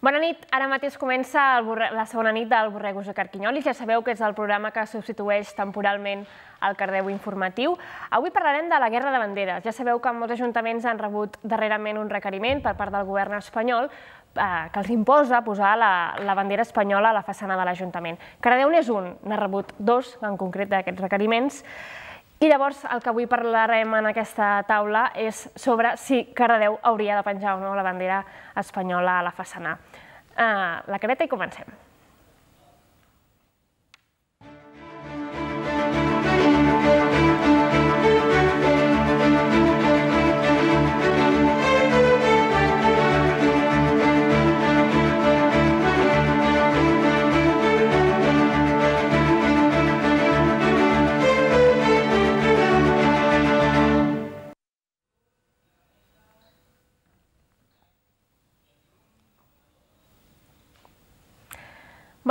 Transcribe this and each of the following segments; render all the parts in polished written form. Bona nit. Ara mateix comença la segona nit del Borregos i Carquinyolis. Ja sabeu que és el programa que substitueix temporalment el Cardedeu Informatiu. Avui parlarem de la guerra de banderes. Ja sabeu que molts ajuntaments han rebut darrerament un requeriment per part del govern espanyol que els imposa posar la bandera espanyola a la façana de l'Ajuntament. Cardedeu n'és un, n'ha rebut dos, en concret, d'aquests requeriments. I llavors el que avui parlarem en aquesta taula és sobre si Cardedeu hauria de penjar o no la bandera espanyola a la façana. La careta i comencem.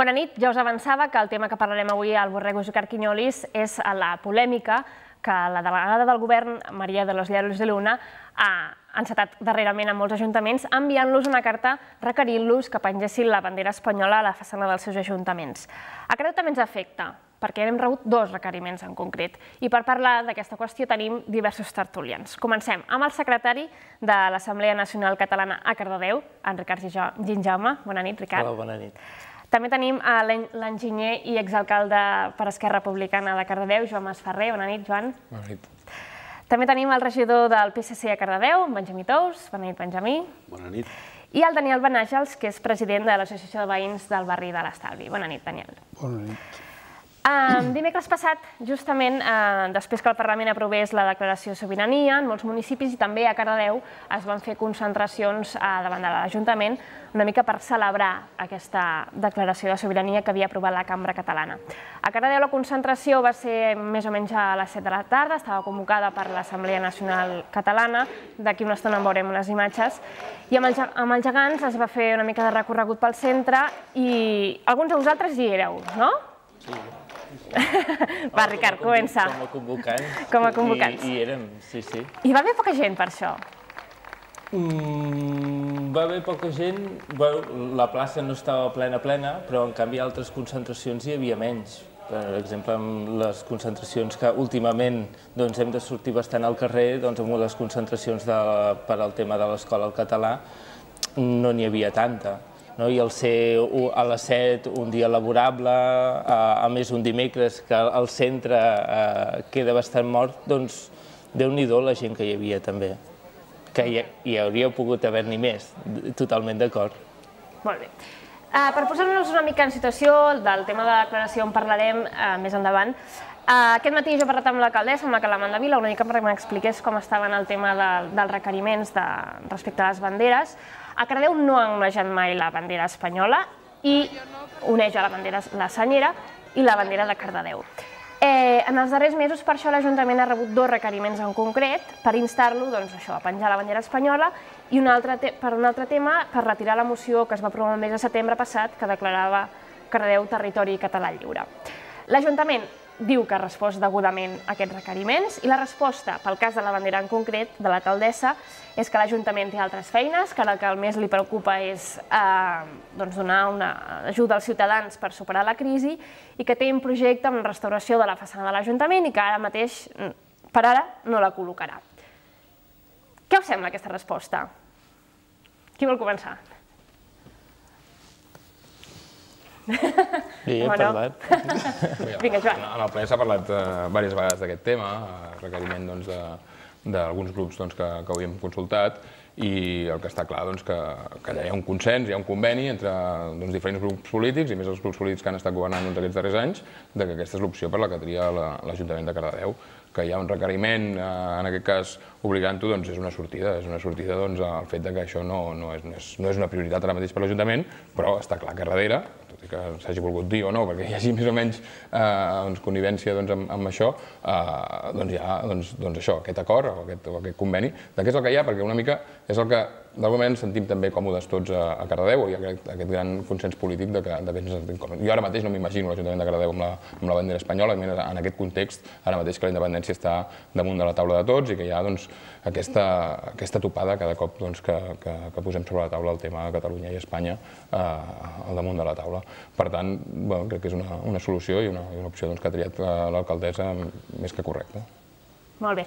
Bona nit. Ja us avançava que el tema que parlarem avui al Borregos i Carquinyolis és la polèmica que la delegada del govern, Maria de los Lleros de la Luna, ha encetat darrerament a molts ajuntaments enviant-los una carta requerint-los que pengessin la bandera espanyola a la façana dels seus ajuntaments. A Cardedeu també ens afecta, perquè hem rebut dos requeriments en concret. I per parlar d'aquesta qüestió tenim diversos tertulians. Comencem amb el secretari de l'Assemblea Nacional Catalana a Cardedeu, en Ricard Gijón Jaume. Bona nit, Ricard. Hola, bona nit. També tenim l'enginyer i exalcalde per Esquerra Republicana de Cardedeu, Joan Masferrer. Bona nit, Joan. Bona nit. També tenim el regidor del PSC a Cardedeu, Benjamí Tous. Bona nit, Benjamí. Bona nit. I el Daniel Ben-Àgels, que és president de l'Associació de Veïns del Barri de l'Estalvi. Bona nit, Daniel. Bona nit. Dimecres passat, justament després que el Parlament aprovés la declaració de sobirania, en molts municipis i també a Cardedeu es van fer concentracions davant de l'Ajuntament una mica per celebrar aquesta declaració de sobirania que havia aprovat la Cambra Catalana. A Cardedeu la concentració va ser més o menys a les 7 de la tarda, estava convocada per l'Assemblea Nacional Catalana, d'aquí una estona en veurem unes imatges, i amb els gegants es va fer una mica de recorregut pel centre i alguns de vosaltres hi éreu, no? Sí. Va, Ricard, comença. Com a convocants. Com a convocants. I érem, sí, sí. Hi va haver poca gent per això? Va haver poca gent. La plaça no estava plena, però en canvi altres concentracions hi havia menys. Per exemple, amb les concentracions que últimament hem de sortir bastant al carrer, amb les concentracions per al tema de l'escola al català, no n'hi havia tanta. I al ser a les 7 un dia laborable, a més un dimecres que el centre queda bastant mort, doncs déu-n'hi-do la gent que hi havia també, que hi hauria pogut haver-n'hi més, totalment d'acord. Molt bé. Per posar-nos una mica en situació, del tema de la declaració en parlarem més endavant. Aquest matí jo he parlat amb l'alcaldessa, amb la Calamanda Vilà, una mica perquè m'expliqués com estaven el tema dels requeriments respecte a les banderes. A Cardedeu no han onejat mai la bandera espanyola i oneja la senyera i la bandera de Cardedeu. En els darrers mesos, per això, l'Ajuntament ha rebut dos requeriments en concret per instar-lo a penjar la bandera espanyola i per un altre tema, per retirar la moció que es va aprovar el mes de setembre passat que declarava Cardedeu territori català lliure. L'Ajuntament diu que ha respost degudament a aquests requeriments i la resposta, pel cas de la bandera en concret, de l'alcaldessa, és que l'Ajuntament té altres feines, que el que més li preocupa és donar una ajuda als ciutadans per superar la crisi i que té un projecte amb la restauració de la façana de l'Ajuntament i que ara mateix, per ara, no la col·locarà. Què us sembla aquesta resposta? Qui vol començar? Sí, he parlat. Vinga, Joan. En el ple s'ha parlat diverses vegades d'aquest tema, requeriment d'alguns grups que havíem consultat, i el que està clar és que allà hi ha un consens, hi ha un conveni entre diferents grups polítics, i més els grups polítics que han estat governant aquests darrers anys, que aquesta és l'opció per la que tria l'Ajuntament de Cardedeu, que hi ha un requeriment, en aquest cas obligant-ho, és una sortida. És una sortida al fet que això no és una prioritat ara mateix per l'Ajuntament, però està clar que darrere, tot i que s'hagi volgut dir o no, perquè hi hagi més o menys connivència amb això, hi ha aquest acord o aquest conveni, que és el que hi ha, perquè una mica és el que d'alguna manera ens sentim també còmodes tots a Cardedeu, hi ha aquest gran consens polític de que ens sentim còmodes. Jo ara mateix no m'imagino l'Ajuntament de Cardedeu amb la bandera espanyola, en aquest context, ara mateix que la independència està damunt de la taula de tots i que hi ha aquesta topada cada cop que posem sobre la taula el tema de Catalunya i Espanya al damunt de la taula. Per tant, crec que és una solució i una opció que ha triat l'alcaldessa més que correcta. Molt bé.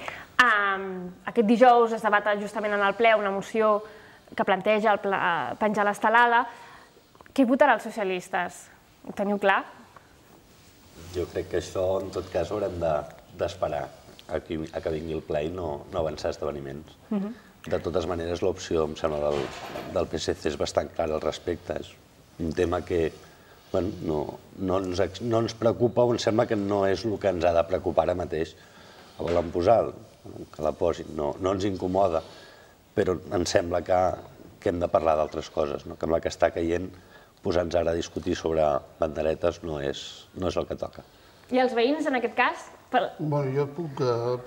Aquest dijous es debat justament en el ple una moció que planteja penjar l'estelada. Què votaran els socialistes? Ho teniu clar? Jo crec que això, en tot cas, haurem d'esperar a que vingui el ple i no avançar esdeveniments. De totes maneres, l'opció, em sembla, del PSC és bastant clara al respecte. És un tema que no ens preocupa o em sembla que no és el que ens ha de preocupar ara mateix. La volen posar, que la posin, no ens incomoda, però em sembla que hem de parlar d'altres coses, que amb la que està caient posar-nos ara a discutir sobre banderetes no és el que toca. I els veïns, en aquest cas? Jo puc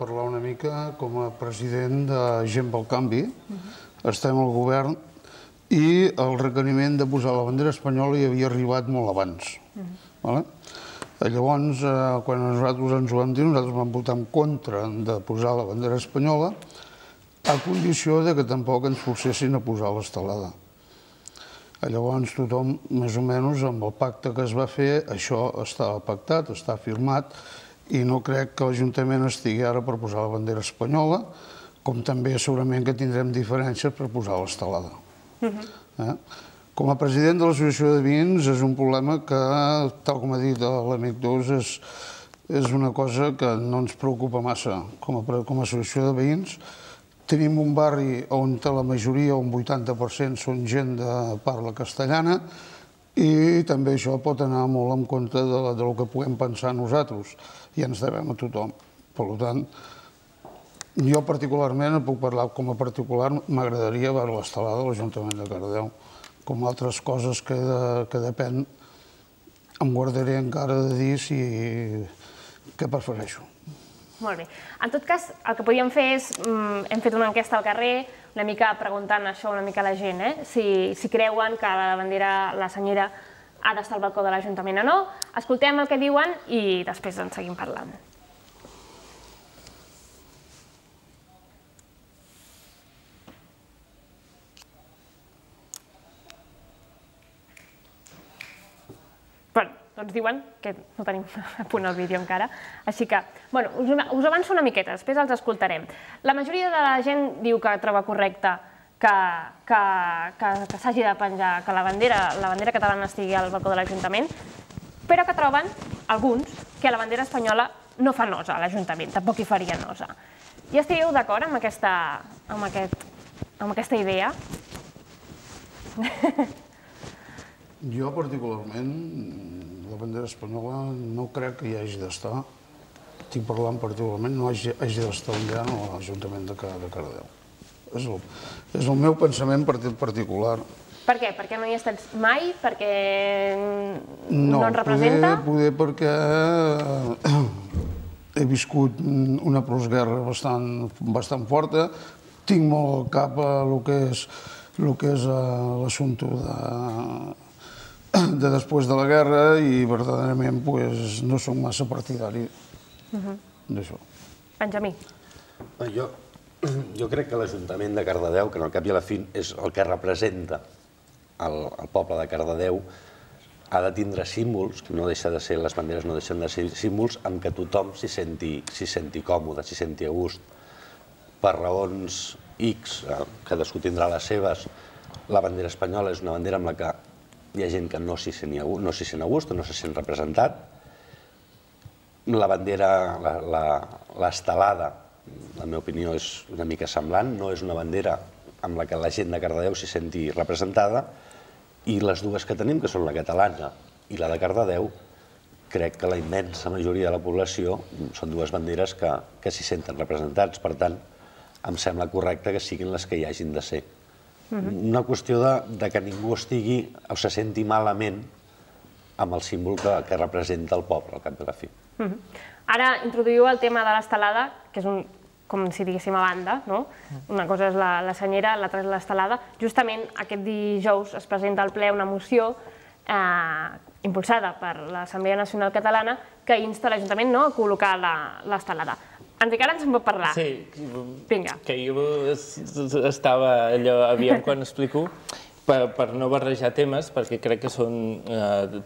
parlar una mica com a president de Gent pel Canvi. Estem al govern i el requeriment de posar la bandera espanyola hi havia arribat molt abans. Llavors, quan nosaltres ens ho vam dir, nosaltres vam votar en contra de posar la bandera espanyola a condició que tampoc ens forcessin a posar l'estelada. Llavors, tothom, més o menys, amb el pacte que es va fer, això estava pactat, està firmat, i no crec que l'Ajuntament estigui ara per posar la bandera espanyola, com també segurament que tindrem diferències per posar l'estelada. Com a president de l'Associació de Veïns és un problema que, tal com ha dit l'amic Tous, és una cosa que no ens preocupa massa. Com a Associació de Veïns tenim un barri on la majoria, un 80%, són gent de parla castellana i també això pot anar molt en compte del que puguem pensar nosaltres i ens devem a tothom. Per tant, jo particularment, puc parlar com a particular, m'agradaria veure l'estelada de l'Ajuntament de Cardedeu. Com altres coses que depèn, em guardaré encara de dir què prefereixo. Molt bé. En tot cas, el que podíem fer és... Hem fet una enquesta al carrer, una mica preguntant això una mica a la gent, si creuen que la bandera, la senyera, ha d'estar al balcó de l'Ajuntament o no. Escoltem el que diuen i després en seguim parlant. Doncs diuen que no tenim a punt el vídeo encara, així que us avanço una miqueta, després els escoltarem. La majoria de la gent diu que troba correcte que s'hagi de penjar, que la bandera catalana estigui al balcó de l'Ajuntament, però que troben, alguns, que la bandera espanyola no fa nosa a l'Ajuntament, tampoc hi faria nosa. I estigueu d'acord amb aquesta idea? Jo particularment, la bandera espanyola no crec que hi hagi d'estar, estic parlant particularment, no hagi d'estar allà a l'Ajuntament de Cardedeu. És el meu pensament particular. Per què? Perquè no hi has estat mai? Perquè no et representa? No, poder perquè he viscut una postguerra bastant forta, tinc molt al cap el que és l'assumpte de després de la guerra i verdaderament no soc massa partidari d'això. Benjamí. Jo crec que l'Ajuntament de Cardedeu, que en el cap i a la fi és el que representa el poble de Cardedeu, ha de tindre símbols, que no deixa de ser, les banderes no deixen de ser símbols, amb què tothom s'hi senti còmode, s'hi senti a gust. Per raons X, cadascú tindrà les seves, la bandera espanyola és una bandera amb la que hi ha gent que no s'hi sent a gust, no s'hi sent representat. La bandera, l'estelada, la meva opinió és una mica semblant, no és una bandera amb la que la gent de Cardedeu s'hi senti representada, i les dues que tenim, que són la catalana i la de Cardedeu, crec que la immensa majoria de la població són dues banderes que s'hi senten representats. Per tant, em sembla correcte que siguin les que hi hagin de ser. Una qüestió que ningú estigui o se senti malament amb el símbol que representa el poble, al cap i a la fi. Ara introduïu el tema de l'estelada, que és un com si diguéssim a banda, no? Una cosa és la senyera, l'altra és l'estelada. Justament aquest dijous es presenta al ple una moció impulsada per l'Assemblea Nacional Catalana que insta l'Ajuntament a col·locar l'estelada. Enric, ara ens en pot parlar. Sí, que jo estava allò, aviam quan explico, per no barrejar temes, perquè crec que són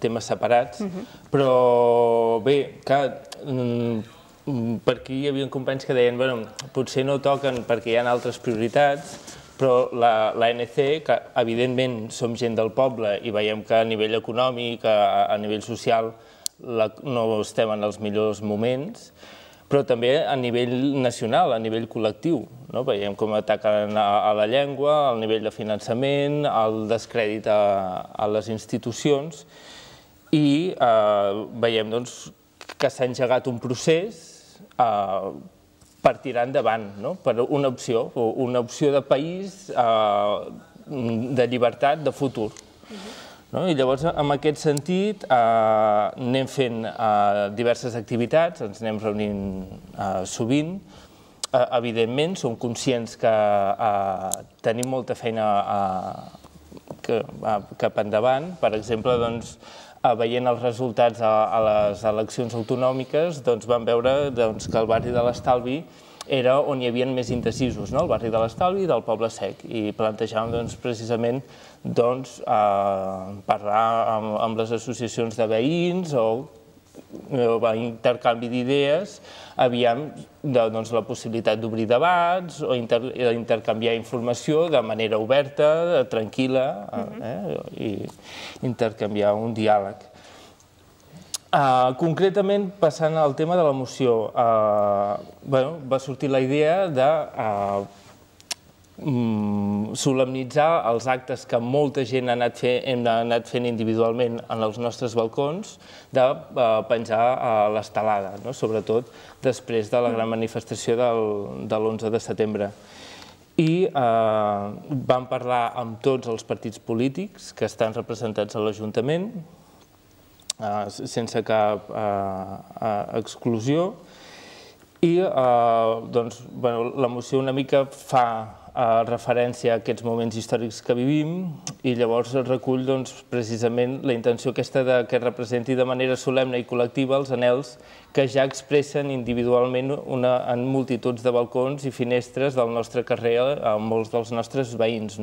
temes separats, però bé, per aquí hi havia companys que deien potser no toquen perquè hi ha altres prioritats, però l'ANC, que evidentment som gent del poble i veiem que a nivell econòmic, a nivell social, no estem en els millors moments, però també a nivell nacional, a nivell col·lectiu. Veiem com ataquen a la llengua, al nivell de finançament, al descrèdit a les institucions, i veiem que s'ha engegat un procés per tirar endavant, per una opció de país, de llibertat, de futur. I llavors, en aquest sentit, anem fent diverses activitats, ens anem reunint sovint. Evidentment, som conscients que tenim molta feina cap endavant. Per exemple, veient els resultats a les eleccions autonòmiques, vam veure que el barri de l'Estalvi era on hi havia més indecisos, el barri de l'Estalvi i del Poble Sec, i plantejàvem precisament parlar amb les associacions de veïns o intercanvi d'idees, aviam la possibilitat d'obrir debats o intercanviar informació de manera oberta, tranquil·la, i intercanviar un diàleg. Concretament, passant al tema de la moció, va sortir la idea de solemnitzar els actes que molta gent hem anat fent individualment en els nostres balcons, de penjar a l'estelada, sobretot després de la gran manifestació de l'11 de setembre. I vam parlar amb tots els partits polítics que estan representats a l'Ajuntament, sense cap exclusió, i la moció una mica fa referència a aquests moments històrics que vivim i llavors recull precisament la intenció aquesta que representi de manera solemne i col·lectiva els anhels que ja expressen individualment en multituds de balcons i finestres del nostre carrer a molts dels nostres veïns.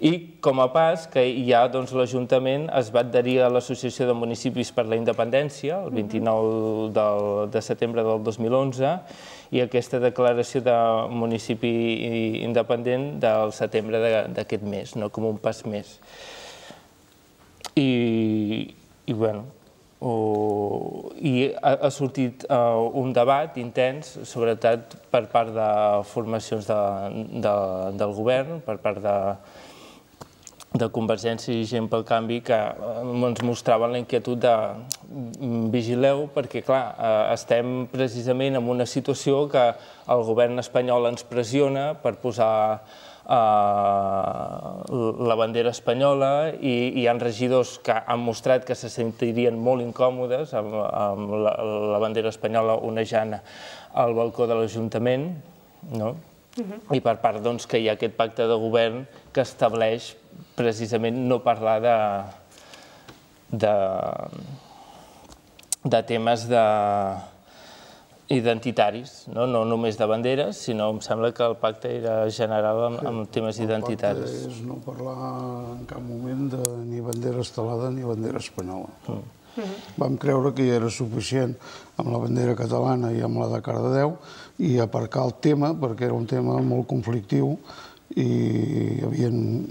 I com a pas que ja l'Ajuntament es va adherir a l'Associació de Municipis per la Independència el 29 de setembre del 2011 i aquesta declaració de municipi independent del setembre d'aquest mes, com un pas més. I ha sortit un debat intens, sobretot per part de formacions del govern, per part de Convergència i Gent pel Canvi, que ens mostraven la inquietud de vigileu, perquè clar, estem precisament en una situació que el govern espanyol ens pressiona per posar la bandera espanyola i hi ha regidors que han mostrat que se sentirien molt incòmodes amb la bandera espanyola onejant al balcó de l'Ajuntament, i per part que hi ha aquest pacte de govern que estableix precisament no parlar de temes identitaris, no només de banderes, sinó em sembla que el pacte era general amb temes identitaris. El pacte és no parlar en cap moment de ni bandera estelada ni bandera espanyola. Vam creure que ja era suficient amb la bandera catalana i amb la de Cardedeu i aparcar el tema perquè era un tema molt conflictiu i hi havia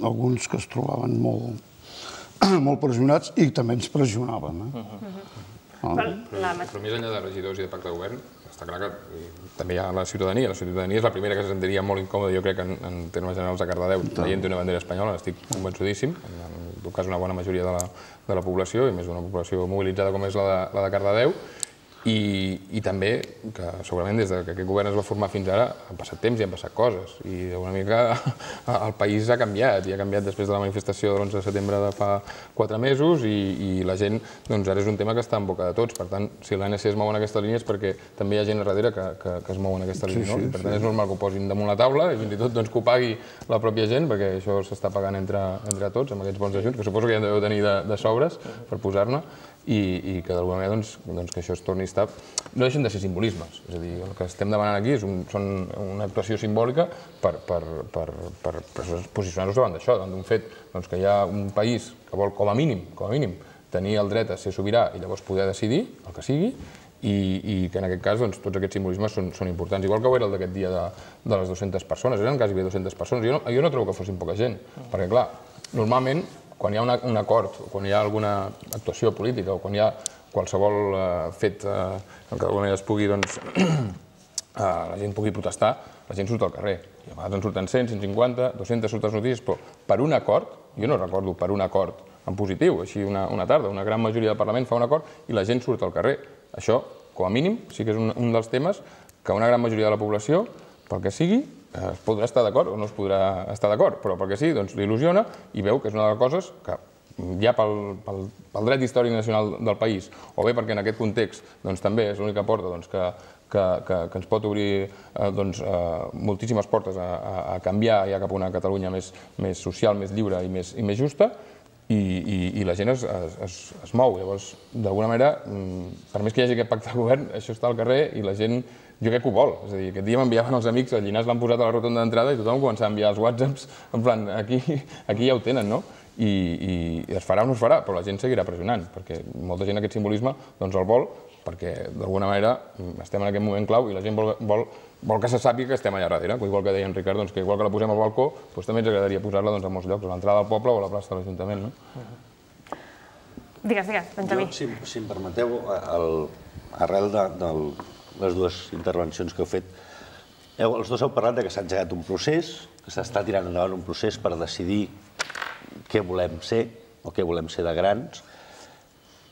alguns que es trobaven molt pressionats i també ens pressionaven. Però més enllà de regidors i de pacte de govern, està clar que també hi ha la ciutadania. La ciutadania és la primera que se sentiria molt incòmoda, jo crec, en termes generals a Cardedeu, veient una bandera espanyola, estic convençudíssim, en tot cas una bona majoria de la població, i més una població mobilitzada com és la de Cardedeu, I també, que segurament des que aquest govern es va formar fins ara, han passat temps i han passat coses. I una mica el país ha canviat, i ha canviat després de la manifestació de l'11 de setembre de fa 4 mesos, i la gent, doncs ara és un tema que està en boca de tots. Per tant, si l'ANC es mou en aquesta línia és perquè també hi ha gent a darrere que es mou en aquesta línia. Per tant, és normal que ho posin damunt la taula, i fins i tot que ho pagui la pròpia gent, perquè això s'està pagant entre tots, amb aquests bons ajuts, que suposo que ja en deveu tenir de sobres per posar-ne, i que d'alguna manera que això es torni a estar... No deixen de ser simbolismes, és a dir, el que estem demanant aquí és una actuació simbòlica per posicionar-nos davant d'això, davant d'un fet que hi ha un país que vol, com a mínim, tenir el dret a ser sobirà i llavors poder decidir el que sigui, i que en aquest cas tots aquests simbolismes són importants, igual que ho era el d'aquest dia de les 200 persones, eren gairebé 200 persones, jo no trobo que fossin poca gent, perquè clar, normalment quan hi ha un acord, quan hi ha alguna actuació política o quan hi ha qualsevol fet que d'alguna manera es pugui, doncs, la gent pugui protestar, la gent surt al carrer. I a vegades en surten 100, 150, 200 surten les notícies, però per un acord, jo no recordo per un acord en positiu, així una tarda, una gran majoria del Parlament fa un acord i la gent surt al carrer. Això, com a mínim, sí que és un dels temes que una gran majoria de la població, pel que sigui, es podrà estar d'acord o no es podrà estar d'acord, però perquè sí, doncs l'il·lusiona i veu que és una de les coses que ja pel dret històric nacional del país, o bé perquè en aquest context també és l'única porta que ens pot obrir moltíssimes portes a canviar ja cap a una Catalunya més social, més lliure i més justa, i la gent es mou. Llavors, d'alguna manera, per més que hi hagi aquest pacte de govern, això està al carrer i la gent... Jo crec que ho vol, és a dir, aquest dia m'enviaven els amics, al Llinars l'han posat a la rotonda d'entrada i tothom començava a enviar els whatsapps, en plan, aquí ja ho tenen, no? I es farà o no es farà, però la gent seguirà pressionant, perquè molta gent aquest simbolisme el vol, perquè d'alguna manera estem en aquest moment clau i la gent vol que se sàpiga que estem allà darrere, igual que deia en Ricard, que igual que la posem al balcó, també ens agradaria posar-la a molts llocs, a l'entrada del poble o a la plaça de l'Ajuntament, no? Digues, Benjamí. Si em permeteu, arrel del... les dues intervencions que heu fet, els dos heu parlat que s'ha engegat un procés, que s'està tirant endavant un procés per decidir què volem ser o què volem ser de grans.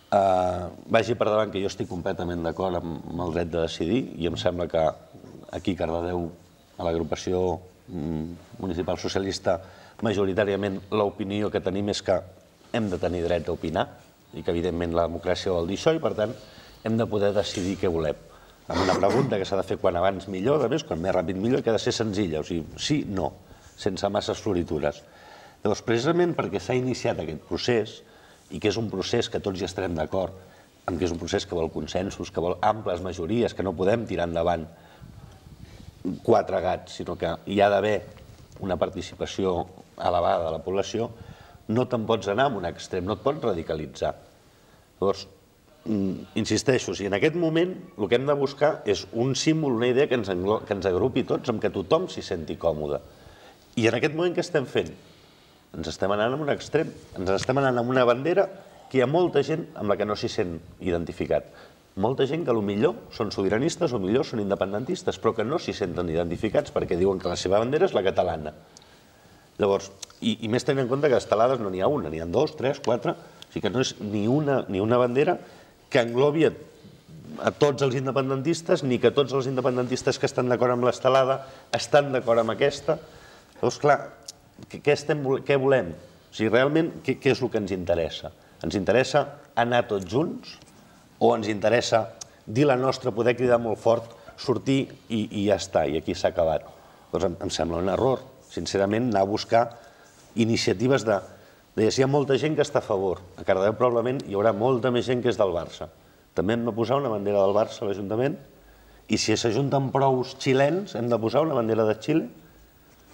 Vagi per davant que jo estic completament d'acord amb el dret de decidir i em sembla que aquí a Cardedeu, a l'agrupació municipal socialista, majoritàriament l'opinió que tenim és que hem de tenir dret a opinar i que evidentment la democràcia vol dir això i per tant hem de poder decidir què volem. Amb una pregunta que s'ha de fer quan abans millor, a més, quan més ràpid millor, que ha de ser senzilla, o sigui, sí, no, sense masses floritures. Llavors, precisament perquè s'ha iniciat aquest procés, i que és un procés que tots hi estarem d'acord, que és un procés que vol consensos, que vol amples majories, que no podem tirar endavant 4 gats, sinó que hi ha d'haver una participació elevada de la població, no te'n pots anar en un extrem, no et pots radicalitzar. Llavors, insisteixo, en aquest moment el que hem de buscar és un símbol, una idea que ens agrupi tots, amb què tothom s'hi senti còmode. I en aquest moment què estem fent? Ens estem anant a un extrem, ens estem anant a una bandera que hi ha molta gent amb la que no s'hi sent identificat. Molta gent que potser són sobiranistes o potser són independentistes, però que no s'hi senten identificats perquè diuen que la seva bandera és la catalana. Llavors, i més tenint en compte que d'estelades no n'hi ha una, n'hi ha 2, 3, 4, o sigui que no és ni una bandera que englobi a tots els independentistes, ni que tots els independentistes que estan d'acord amb l'estelada estan d'acord amb aquesta. Llavors, clar, què volem? O sigui, realment, què és el que ens interessa? Ens interessa anar tots junts? O ens interessa dir la nostra, poder cridar molt fort, sortir i ja està, i aquí s'ha acabat? Doncs em sembla un error, sincerament, anar a buscar iniciatives de... Hi ha molta gent que està a favor. A Cardedeu probablement hi haurà molta més gent que és del Barça. També hem de posar una bandera del Barça a l'Ajuntament i si s'ajunten prous xilens hem de posar una bandera de Xile.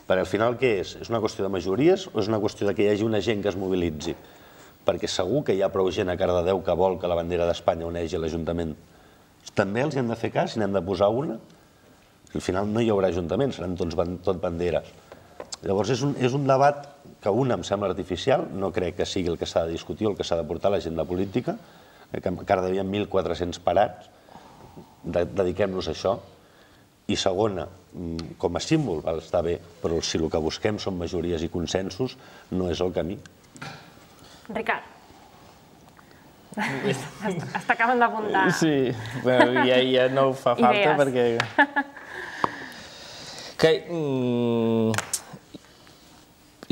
Perquè al final què és? És una qüestió de majories o és una qüestió que hi hagi una gent que es mobilitzi? Perquè segur que hi ha prou gent a Cardedeu que vol que la bandera d'Espanya uneixi a l'Ajuntament. També els hem de fer cas i n'hem de posar una. Al final no hi haurà Ajuntament, seran tot banderes. Llavors és un debat que una em sembla artificial, no crec que sigui el que s'ha de discutir o el que s'ha de portar a l'agenda política, que encara hi havia 1.400 parats, dediquem-nos a això. I segona, com a símbol val estar bé, però si el que busquem són majories i consensos, no és el camí. Ricard. Està acabant d'apuntar. Sí, ja no ho fa falta perquè...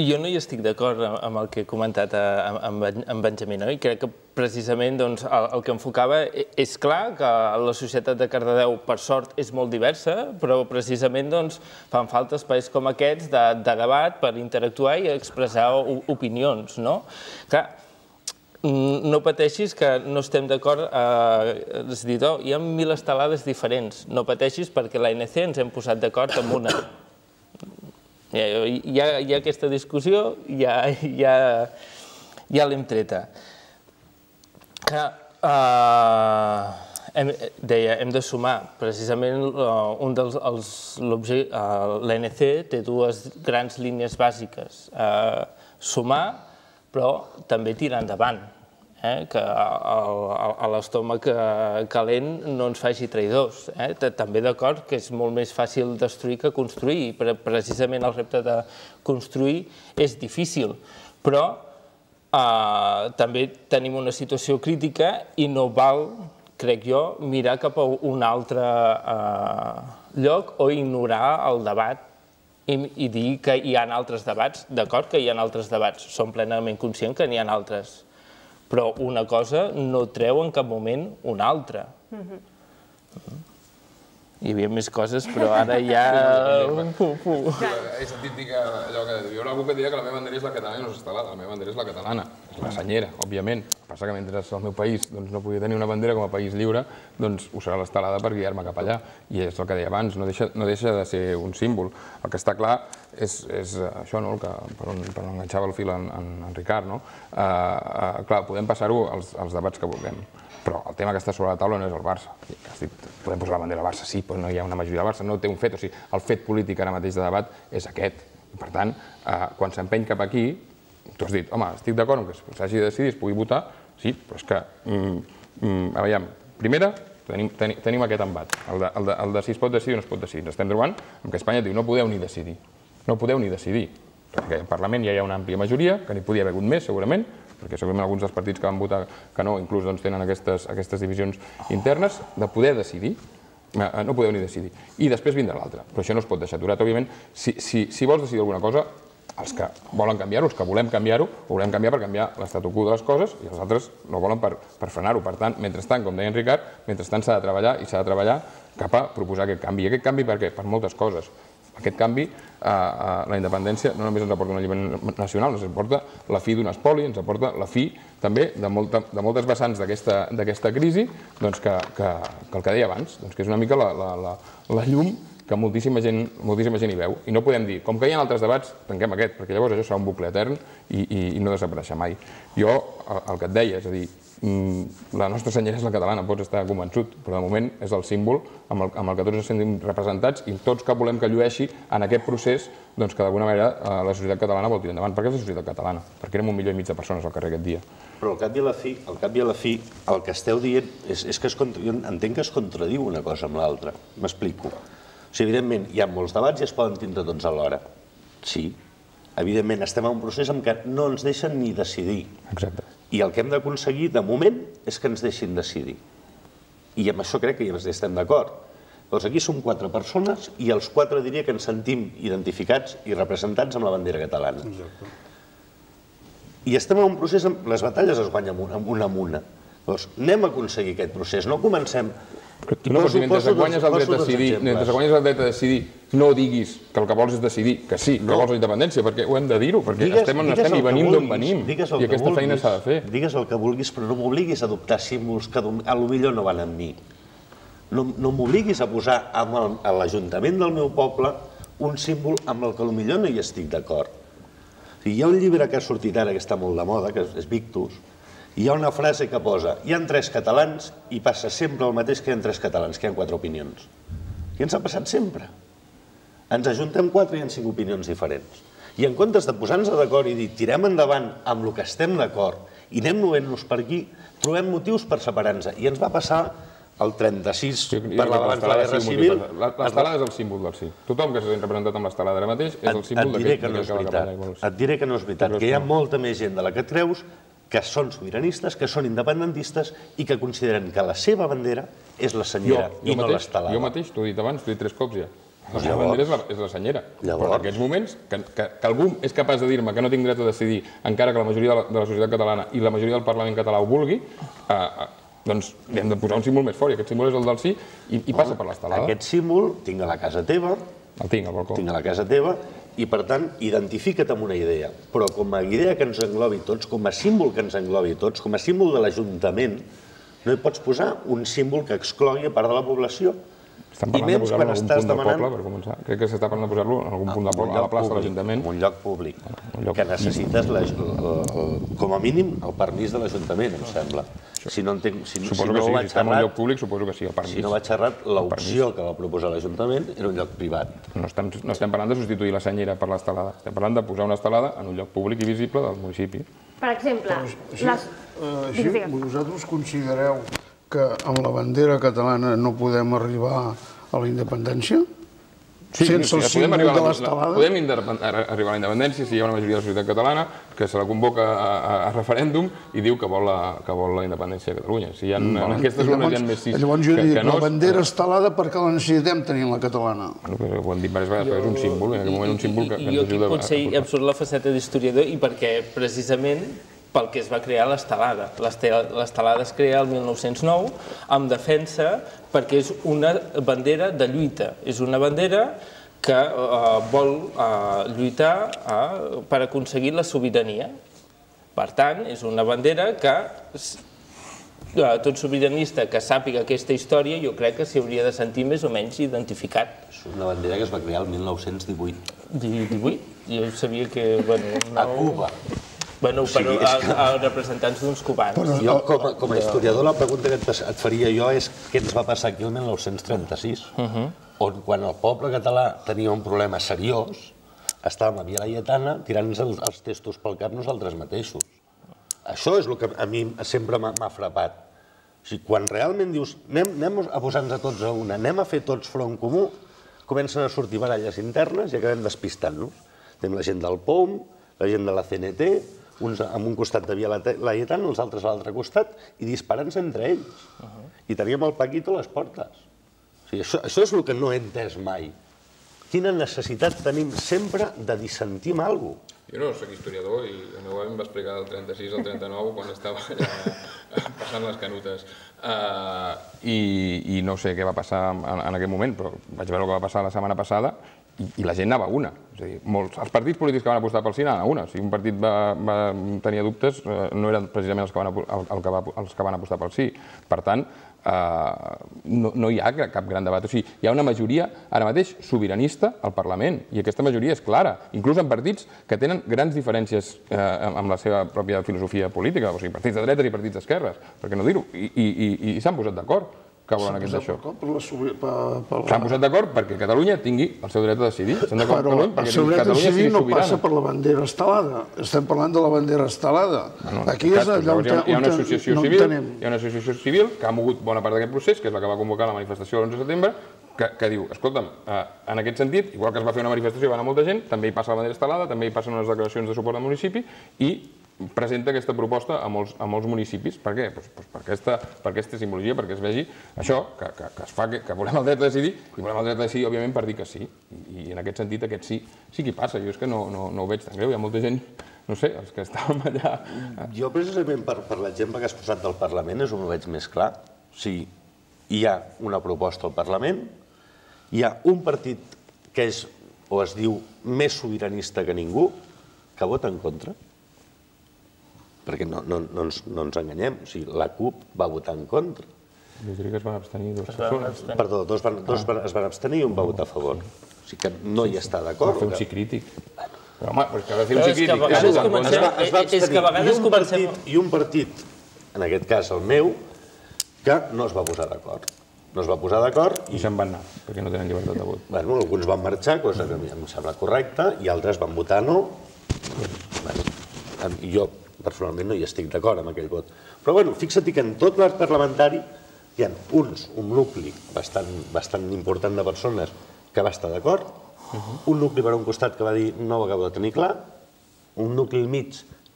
Jo no hi estic d'acord amb el que he comentat amb Benjamí. I crec que precisament el que enfocava és clar que la societat de Cardedeu, per sort, és molt diversa, però precisament fan falta espais com aquests de debat per interactuar i expressar opinions. Clar, no pateixis que no estem d'acord, has dit, hi ha 1000 estelades diferents, no pateixis perquè l'ANC ens hem posat d'acord amb una. Hi ha aquesta discussió, ja l'hem treta. Deia, hem de sumar. Precisament l'ANC té dues grans línies bàsiques. Sumar, però també tirar endavant. Que a l'estómac calent no ens faci traïdors. També d'acord que és molt més fàcil destruir que construir, i precisament el repte de construir és difícil, però també tenim una situació crítica i no val, crec jo, mirar cap a un altre lloc o ignorar el debat i dir que hi ha altres debats. D'acord que hi ha altres debats, som plenament conscients que n'hi ha altres, però una cosa no treu en cap moment una altra. Hi havia més coses, però ara ja... He sentit dir que hi haurà algú que dirà que la meva bandera és la catalana i no és estelada. La meva bandera és la catalana, és la senyera, òbviament. El que passa que mentre el meu país no podia tenir una bandera com a país lliure, doncs ho serà l'estelada per guiar-me cap allà. I és el que deia abans, no deixa de ser un símbol. El que està clar és això, per on enganxava el fil en Ricard. Clar, podem passar-ho als debats que vulguem. Però el tema que està sobre la taula no és el Barça. Podem posar la bandera al Barça, sí, però no hi ha una majoria al Barça, no té un fet. O sigui, el fet polític ara mateix de debat és aquest. Per tant, quan s'empeny cap aquí, tu has dit, home, estic d'acord que s'hagi de decidir, es pugui votar, sí, però és que, a veure, primera, tenim aquest embat. El de si es pot decidir o no es pot decidir. Ens estem trobant que Espanya diu, no podeu ni decidir. No podeu ni decidir. Perquè al Parlament ja hi ha una àmplia majoria, que n'hi podia haver hagut més, segurament, perquè segurament alguns dels partits que van votar que no, inclús tenen aquestes divisions internes, de poder decidir. No podeu ni decidir. I després vindrà l'altre. Però això no es pot deixar aturat. Òbviament, si vols decidir alguna cosa, els que volen canviar-ho, els que volem canviar-ho, ho volem canviar per canviar l'estat ocult de les coses i els altres no volen per frenar-ho. Per tant, mentrestant, com deia en Ricard, mentrestant s'ha de treballar i s'ha de treballar cap a proposar aquest canvi. I aquest canvi per què? Per moltes coses. Aquest canvi, la independència, no només ens aporta una llibertat nacional, ens aporta la fi d'un espoli, ens aporta la fi també de moltes vessants d'aquesta crisi, que el que deia abans, que és una mica la llum que moltíssima gent hi veu. I no podem dir, com que hi ha altres debats, tanquem aquest, perquè llavors això serà un bucle etern i no desapareixerà mai. Jo, el que et deia, és a dir, la nostra senyera és la catalana, pots estar convençut, però de moment és el símbol amb el que tots ens sentim representats i tots que volem que llueixi en aquest procés que d'alguna manera la societat catalana vol tirar endavant. Per què és la societat catalana? Perquè érem 1,5 milió de persones al carrer aquest dia. Però al cap i a la fi el que esteu dient és que entenc que es contradiu una cosa amb l'altra. M'explico. Evidentment, hi ha molts debats i es poden tindre tots alhora. Sí. Evidentment, estem en un procés en què no ens deixen ni decidir. Exacte. I el que hem d'aconseguir, de moment, és que ens deixin decidir. I amb això crec que ja estem d'acord. Doncs aquí som 4 persones i els 4 diria que ens sentim identificats i representats amb la bandera catalana. Exacte. I estem en un procés en què les batalles es guanyen una amb una. Doncs anem a aconseguir aquest procés, no comencem... No, si mentre guanyes el dret a decidir no diguis que el que vols és decidir, que sí, que vols la independència, perquè ho hem de dir-ho, perquè estem on estem i venim d'on venim, i aquesta feina s'ha de fer. Digues el que vulguis, però no m'obliguis a adoptar símbols que potser no van amb mi. No m'obliguis a posar a l'Ajuntament del meu poble un símbol amb el que potser no hi estic d'acord. Hi ha un llibre que ha sortit ara, que està molt de moda, que és Victus, hi ha una frase que posa, hi ha 3 catalans i passa sempre el mateix que hi ha 3 catalans, que hi ha 4 opinions. I ens ha passat sempre. Ens ajuntem 4 i hi ha 5 opinions diferents. I en comptes de posar-nos d'acord i dir tirem endavant amb el que estem d'acord i anem movent-nos per aquí, trobem motius per separar-nos. I ens va passar el 36 per l'abans de la Guerra Civil. L'estelada és el símbol del sí. Tothom que s'ha representat amb l'estelada ara mateix és el símbol d'aquest... Et diré que no és veritat, que hi ha molta més gent de la que et creus que són sobiranistes, que són independentistes i que consideren que la seva bandera és la senyera i no l'estelada. Jo mateix t'ho he dit abans, t'ho he dit 3 cops ja. La meva bandera és la senyera. Però en aquests moments, que algú és capaç de dir-me que no tinc dret a decidir, encara que la majoria de la societat catalana i la majoria del Parlament català ho vulgui, doncs hem de posar un símbol més fort, i aquest símbol és el del sí, i passa per l'estelada. Aquest símbol tinc a la casa teva, el tinc al balcó, tinc a la casa teva, i per tant identifica't amb una idea, però com a idea que ens englobi tots, com a símbol que ens englobi tots, com a símbol de l'Ajuntament, no hi pots posar un símbol que exclogui a part de la població. Estan parlant de posar-lo en algun punt del poble, per començar. Crec que s'està parlant de posar-lo en algun punt del poble, a la plaça de l'Ajuntament. En un lloc públic, que necessites com a mínim el permís de l'Ajuntament, em sembla. Suposo que sí, si estem en un lloc públic, suposo que sí, el permís. Si no va xerrat, l'opció que va proposar l'Ajuntament era un lloc privat. No estem parlant de substituir la senyera per l'estelada, estem parlant de posar una estelada en un lloc públic i visible del municipi. Per exemple, vosaltres considereu que amb la bandera catalana no podem arribar a la independència? Sense el símbol de l'estelada? Podem arribar a la independència si hi ha una majoria de la societat catalana que se la convoca a referèndum i diu que vol la independència de Catalunya. Si hi ha en aquestes urnes hi ha més sis que no... Llavors jo dic, la bandera estelada per què la necessitem tenir la catalana? Ho hem dit diverses vegades, però és un símbol, en aquell moment un símbol que ens ajuda a... Jo aquí potser em surt la faceta d'historiador i perquè precisament pel que es va crear l'estelada. L'estelada es crea el 1909 en defensa perquè és una bandera de lluita. És una bandera que vol lluitar per aconseguir la sobirania. Per tant, és una bandera que tot sobiranista que sàpiga aquesta història jo crec que s'hi hauria de sentir més o menys identificat. És una bandera que es va crear el 1918. 18? Jo sabia que... A Cuba. Bueno, però els representants d'uns cubans. Jo, com a historiador, la pregunta que et faria jo és què ens va passar aquí el 1936, on quan el poble català tenia un problema seriós, estàvem a Via Laietana tirant-nos els testos pel cap nosaltres mateixos. Això és el que a mi sempre m'ha frapat. Quan realment dius anem a posar-nos a tots a una, anem a fer tots front comú, comencen a sortir baralles internes i acabem despistant-nos. Tenim la gent del POUM, la gent de la CNT... uns en un costat de Via Laietana, els altres a l'altre costat, i disparant-se entre ells. I teníem el Paquito a les portes. Això és el que no he entès mai. Quina necessitat tenim sempre de dissentir amb alguna cosa. Jo no soc historiador i el meu avi em va explicar del 36 al 39 quan estava passant les canutes. I no sé què va passar en aquell moment, però vaig veure el que va passar la setmana passada i la gent anava a una. Els partits polítics que van apostar pel sí anaven a una. Si un partit tenia dubtes, no eren precisament els que van apostar pel sí. Per tant, no hi ha cap gran debat. O sigui, hi ha una majoria, ara mateix, sobiranista al Parlament. I aquesta majoria és clara. Inclús en partits que tenen grans diferències amb la seva pròpia filosofia política. O sigui, partits de dretes i partits d'esquerres. Per què no dir-ho? I s'han posat d'acord. S'han posat d'acord perquè Catalunya tingui el seu dret a decidir. Però el seu dret a decidir no passa per la bandera estelada. Estem parlant de la bandera estelada. Aquí és allò on no entenem. Hi ha una associació civil que ha mogut bona part d'aquest procés, que és la que va convocar la manifestació l'11 de setembre, que diu, escolta'm, en aquest sentit, igual que es va fer una manifestació i va anar molta gent, també hi passa la bandera estelada, també hi passen unes declaracions de suport al municipi i presenta aquesta proposta a molts municipis. Per què? Per aquesta simbologia, perquè es vegi això, que volem el dret a decidir, i volem el dret a decidir, òbviament, per dir que sí. I en aquest sentit, aquest sí, sí que hi passa. Jo és que no ho veig tan greu. Hi ha molta gent, no sé, els que estàvem allà... Jo, precisament, per l'exemple que has posat del Parlament, és on ho veig més clar. Si hi ha una proposta al Parlament, hi ha un partit que és, o es diu, més sobiranista que ningú, que vota en contra. Perquè no ens enganyem, la CUP va votar en contra. Jo diria que es van abstenir 2 persones. Perdó, 2 es van abstenir i un va votar a favor. O sigui que no hi està d'acord. Va fer un sí crític. Home, però és que va fer un sí crític. És que a vegades comencem... I un partit, en aquest cas el meu, que no es va posar d'acord. No es va posar d'acord... I se'n van anar, perquè no tenen llibertat de vot. Bé, alguns van marxar, cosa que em sembla correcta, i altres van votar no. Jo... personalment no hi estic d'acord amb aquell vot. Però bueno, fixa't que en tot l'art parlamentari hi ha un nucli bastant important de persones que va estar d'acord, un nucli per un costat que va dir no ho acabo de tenir clar, un nucli al mig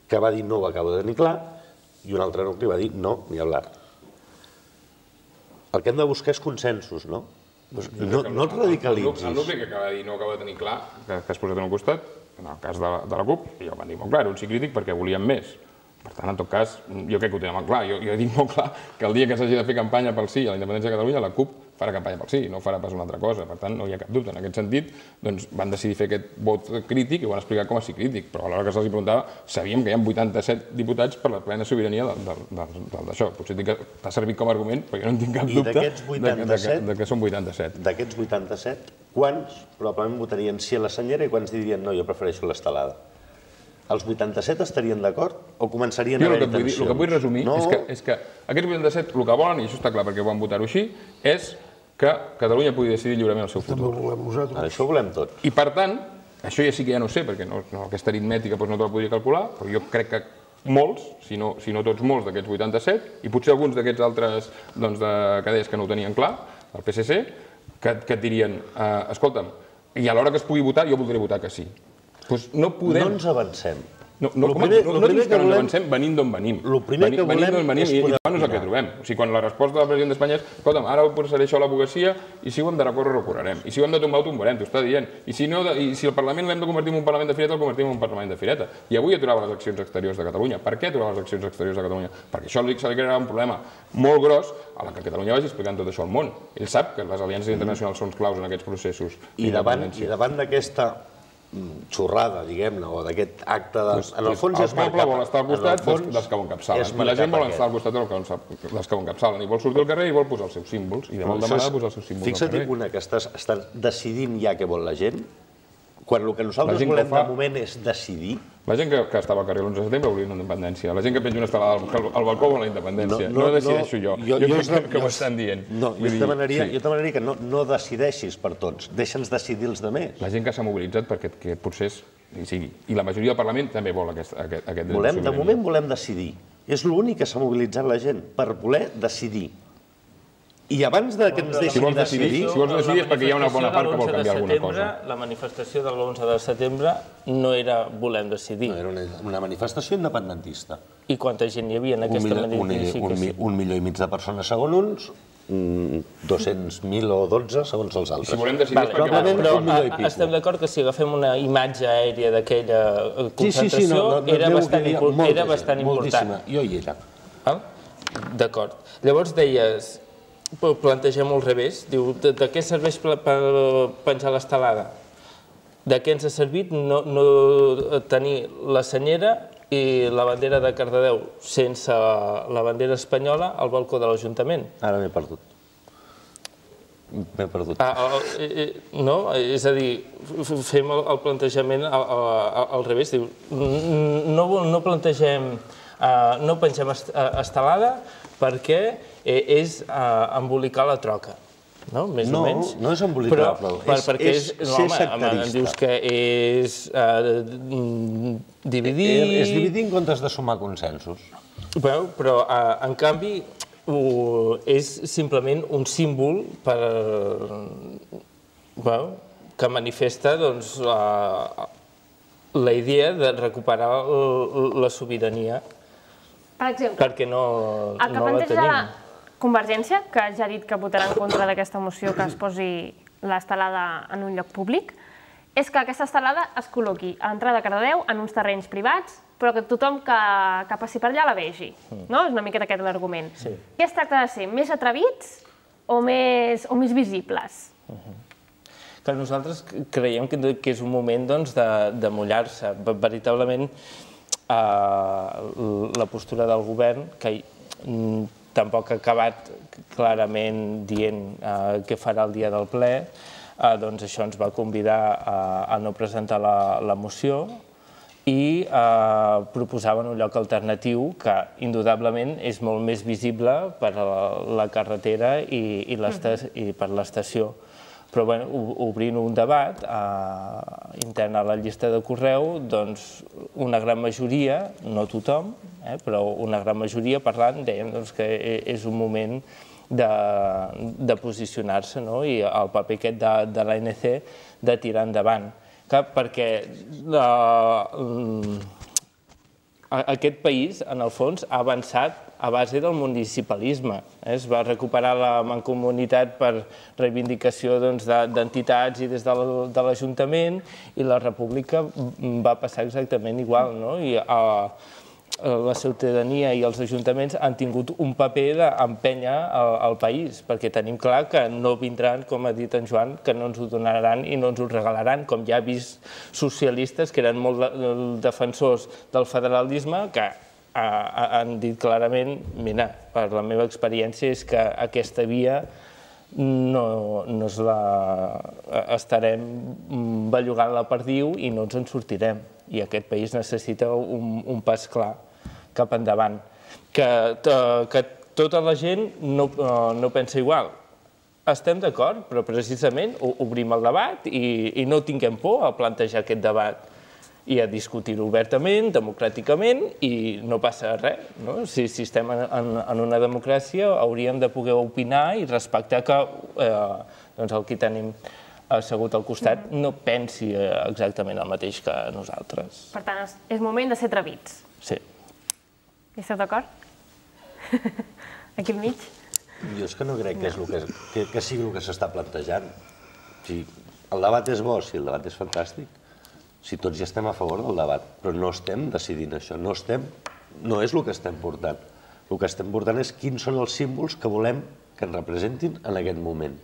que va dir no ho acabo de tenir clar, i un altre nucli va dir no, ni hablar. El que hem de buscar és consensos, no? No et radicalitzis. El nucli que acaba de dir no acaba de tenir clar, que has posat en un costat, en el cas de la CUP, i el van dir molt clar, era un sí crític perquè volíem més. Per tant, en tot cas, jo crec que ho tenen molt clar. Jo dic molt clar que el dia que s'hagi de fer campanya pel sí a la independència de Catalunya, la CUP farà campanya pel sí, no farà pas una altra cosa. Per tant, no hi ha cap dubte. En aquest sentit, van decidir fer aquest vot crític i ho van explicar com a sí crític. Però a l'hora que se'ls preguntava, sabíem que hi ha 87 diputats per la plena sobirania d'això. Potser t'ha servit com a argument, però jo no tinc cap dubte que són 87. D'aquests 87, quants probablement votarien sí a la senyera i quants dirien no, jo prefereixo l'estelada? Els 87 estarien d'acord o començarien a haver-hi tensions? El que vull resumir és que aquests 87 el que volen, i això està clar perquè van votar-ho així, és que Catalunya pugui decidir lliurement el seu futur. Això ho volem tots. I per tant, això ja sí que ja no ho sé, perquè aquesta aritmètica no te la podria calcular, però jo crec que molts, si no tots molts d'aquests 87, i potser alguns d'aquests altres cadets que no ho tenien clar, del PSC, que et dirien, escolta'm, i a l'hora que es pugui votar, jo voldré votar que sí. No ens avancem. No dius que no ens avancem venint d'on venim. El primer que volem és poder opinar. Quan la resposta del president d'Espanya és escolta'm, ara ho posaré això a l'advocacia i si ho hem de recórrer, ho recorrerem. I si ho hem de tombar, ho tombarem, t'ho està dient. I si el Parlament l'hem de convertir en un Parlament de fireta, el convertim en un Parlament de fireta. I avui aturava les accions exteriors de Catalunya. Per què aturava les accions exteriors de Catalunya? Perquè això se li crearà un problema molt gros a la que Catalunya vagi explicant tot això al món. Ell sap que les aliances internacionals són claus en aquests processos. I davant d'aquesta xorrada, diguem-ne, o d'aquest acte de... En el fons és marcat. El poble vol estar al costat dels que ho encapçalen. I la gent vol estar al costat dels que ho encapçalen. I vol sortir al carrer i vol posar els seus símbols. I vol demanar posar els seus símbols al carrer. Fixa't una que estàs decidint ja què vol la gent, quan el que nosaltres volem de moment és decidir. La gent que estava al carrer l'11 de setembre volia una independència. La gent que penja una estelada al balcó vol la independència. No decideixo jo. Jo crec que ho estan dient. Jo et demanaria que no decideixis per tots. Deixa'ns decidir els altres. La gent que s'ha mobilitzat perquè aquest procés hi sigui. I la majoria del Parlament també vol aquest dret de sobirania. De moment volem decidir. És l'únic que s'ha mobilitzat la gent, per voler decidir. I abans que ens deixin decidir... Si vols decidir és perquè hi ha una bona part que vol canviar alguna cosa. La manifestació de l'11 de setembre no era volem decidir. No, era una manifestació independentista. I quanta gent hi havia en aquesta manifestació? 1,5 milió de persones segons uns, 200.000 o 12 segons els altres. Si volem decidir és perquè volem decidir. Estem d'acord que si agafem una imatge aèria d'aquella concentració era bastant important. Jo hi era. D'acord. Llavors deies... Plantegem al revés. De què serveix penjar l'estelada? De què ens ha servit no tenir la senyera i la bandera de Cardedeu sense la bandera espanyola al balcó de l'Ajuntament? Ara m'he perdut. M'he perdut. No? És a dir, fem el plantejament al revés. No pengem estelada perquè és embolicar la troca, més o menys. No és embolicar la troca, és ser sectarista. Em dius que és dividir... És dividir en comptes de sumar consensos. Però, en canvi, és simplement un símbol que manifesta la idea de recuperar la sobirania. Per exemple, el que planteja la Convergència, que ja ha dit que votarà en contra d'aquesta moció que es posi l'estelada en un lloc públic, és que aquesta estelada es col·loqui a l'entrada de Cardedeu en uns terrenys privats, però que tothom que passi per allà la vegi. És una miqueta aquest l'argument. Què es tracta de ser? Més atrevits o més visibles? Nosaltres creiem que és un moment de mullar-se. Veritablement, la postura del govern, que tampoc ha acabat clarament dient què farà el dia del ple, doncs això ens va convidar a no presentar la moció i proposaven un lloc alternatiu que indudablement és molt més visible per la carretera i per l'estació. Però obrint un debat intern a la llista de correu, doncs una gran majoria, no tothom, però una gran majoria parlant, dèiem que és un moment de posicionar-se i el paper aquest de l'ANC de tirar endavant. Perquè Aquest país, en el fons, ha avançat a base del municipalisme. Es va recuperar la mancomunitat per reivindicació d'entitats i des de l'Ajuntament, i la República va passar exactament igual. La ciutadania i els ajuntaments han tingut un paper d'empènyer al país, perquè tenim clar que no vindran, com ha dit en Joan, que no ens ho donaran i no ens ho regalaran, com ja ha vist socialistes que eren molt defensors del federalisme, que han dit clarament, mira, per la meva experiència és que aquesta via no estarem bellugant la perdiu i no ens en sortirem. I aquest país necessita un pas clar cap endavant. Que tota la gent no pensa igual. Estem d'acord, però precisament obrim el debat i no tinguem por a plantejar aquest debat i a discutir-ho obertament, democràticament, i no passa res. Si estem en una democràcia hauríem de poder opinar i respectar que el que tenim assegut al costat no pensi exactament el mateix que nosaltres. Per tant, és moment de ser atrevits. Sí. Hi esteu d'acord? Aquí al mig? Jo és que no crec que sigui el que s'està plantejant. El debat és bo, sí, el debat és fantàstic. Si tots ja estem a favor del debat, però no estem decidint això, no és el que estem portant. El que estem portant és quins són els símbols que volem que ens representin en aquest moment.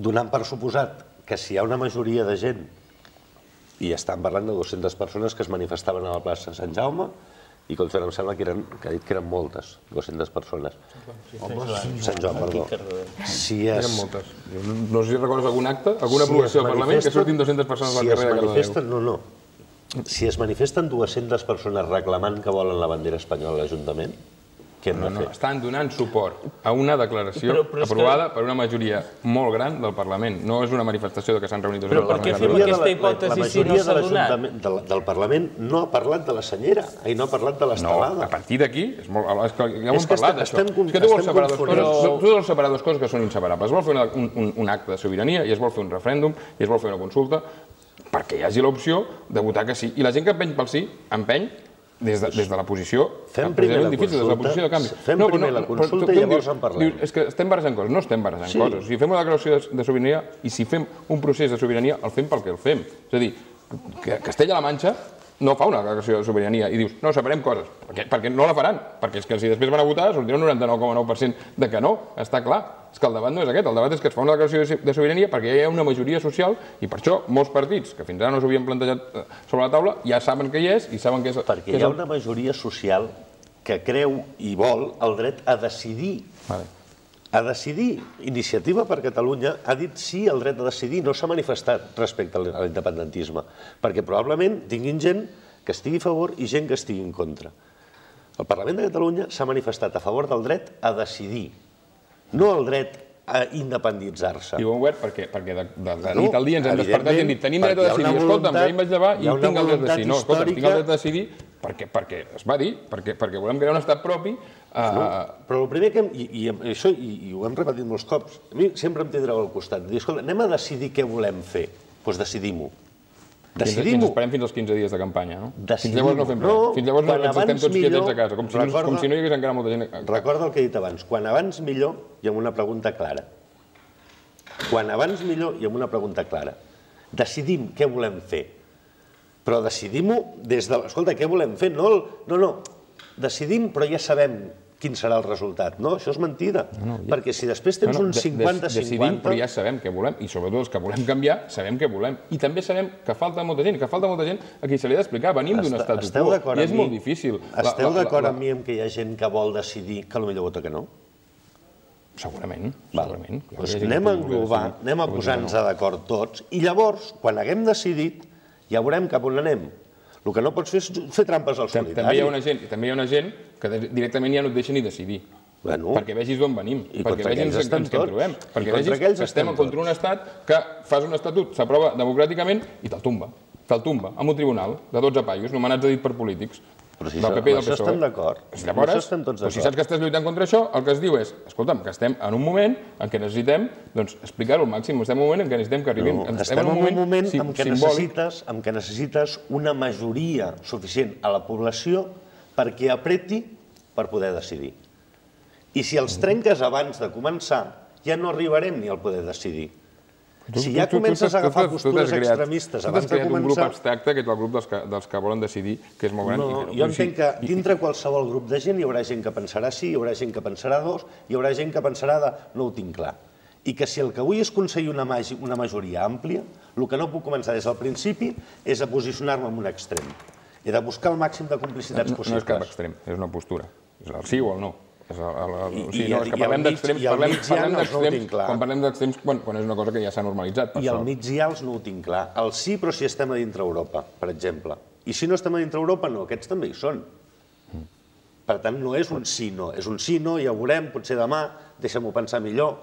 Donant per suposat que si hi ha una majoria de gent, i estan parlant de 200 persones que es manifestaven a la plaça Sant Jaume, i com em sembla que ha dit que eren moltes, 200 persones. Sant Joan, perdó. Eren moltes. No sé si recordes algun acte, alguna aprovació al Parlament, que surtin 200 persones al carrer de Cardedeu. No. Si es manifesten 200 persones reclamant que volen la bandera espanyola a l'Ajuntament, què hem de fer? Estan donant suport a una declaració aprovada per una majoria molt gran del Parlament. No és una manifestació que s'han reunit... Però per què fem aquesta hipòtesi si no s'ha donat? La majoria del Parlament no ha parlat de la senyera i no ha parlat de l'estelada. No, a partir d'aquí... És que ja ho hem parlat, això. És que tu vols separar dues coses que són inseparables. Es vol fer un acte de sobirania i es vol fer un referèndum i es vol fer una consulta perquè hi hagi l'opció de votar que sí. I la gent que empeny pel sí, empeny des de la posició... Fem primer la consulta i llavors en parlem. És que estem barrejant coses, no estem barrejant coses. Si fem una declaració de sobirania i si fem un procés de sobirania, el fem pel que el fem. És a dir, Castella-La Manxa no fa una declaració de sobirania i dius, no, separem coses, perquè no la faran. Perquè és que si després van a votar sortirà un 99,9% de que no, està clar. És que el debat no és aquest, el debat és que es fa una declaració de sobirania perquè hi ha una majoria social i per això molts partits que fins ara no s'havien plantejat sobre la taula ja saben que hi és i saben que és... Perquè hi ha una majoria social que creu i vol el dret a decidir. A decidir. Iniciativa per Catalunya ha dit sí al dret a decidir, no s'ha manifestat respecte a l'independentisme, perquè probablement tinguin gent que estigui a favor i gent que estigui en contra. El Parlament de Catalunya s'ha manifestat a favor del dret a decidir, no el dret a independitzar-se. I ho hem obert perquè de nit al dia ens hem despertat i hem dit tenim dret a decidir, escolta'm, ahir em vaig llevar i tinc el dret a decidir. No, escolta'm, tinc el dret a decidir perquè es va dir, perquè volem crear un estat propi. Però el primer que hem... I ho hem repetit molts cops. A mi sempre em tindreu al costat. Dir, escolta, anem a decidir què volem fer. Doncs decidim-ho. I ens esperem fins als 15 dies de campanya, no? Fins llavors no fem res. Fins llavors ens estem tots quietets a casa, com si no hi hagués encara molta gent... Recorda el que he dit abans. Quan abans millor i amb una pregunta clara. Quan abans millor i amb una pregunta clara. Decidim què volem fer. Però decidim-ho des de... Escolta, què volem fer? No. Decidim, però ja sabem quin serà el resultat. No, això és mentida, perquè si després tens un 50-50... Decidim, però ja sabem què volem, i sobretot els que volem canviar, sabem què volem. I també sabem que falta molta gent, a qui se li ha d'explicar, venim d'un estat pur, i és molt difícil. Esteu d'acord amb mi que hi ha gent que vol decidir que potser vota que no? Segurament, segurament. Doncs anem a englobar, anem a posar-nos d'acord tots, i llavors, quan haguem decidit, ja veurem cap on anem. El que no pots fer és fer trampes al solitari. També hi ha una gent que directament ja no et deixa ni decidir. Perquè vegis d'on venim. I contra aquells estem tots. Perquè vegis que estem contra un estat que fas un estatut, s'aprova democràticament i te'l tumba. Te'l tumba amb un tribunal de 12 paios nomenats a dit per polítics. Però si estem d'acord, llavors estem tots d'acord. Si saps que estàs lluitant contra això, el que es diu és, escolta'm, que estem en un moment en què necessitem explicar-ho al màxim, estem en un moment en què necessitem que arribin. Estem en un moment en què necessites una majoria suficient a la població perquè apreti per poder decidir. I si els trenques abans de començar, ja no arribarem ni al poder decidir. Si ja comences a agafar postures extremistes abans de començar... Tu t'has creat un grup abstracte, que és el grup dels que volen decidir, que és molt gran... No, jo entenc que dintre qualsevol grup de gent hi haurà gent que pensarà sí, hi haurà gent que pensarà dos, hi haurà gent que pensarà de no ho tinc clar. I que si el que vull és aconseguir una majoria àmplia, el que no puc començar des del principi és a posicionar-me en un extrem. He de buscar el màxim de complicitats possibles. No és cap extrem, és una postura. És el sí o el no. Parlem d'extrems quan parlem d'extrems quan és una cosa que ja s'ha normalitzat. I al mig i alts no ho tinc clar. El sí, però si estem a dintre Europa, per exemple. I si no estem a dintre Europa, no, aquests també hi són. Per tant, no és un sí-no. És un sí-no, ja ho veurem, potser demà, deixem-ho pensar millor.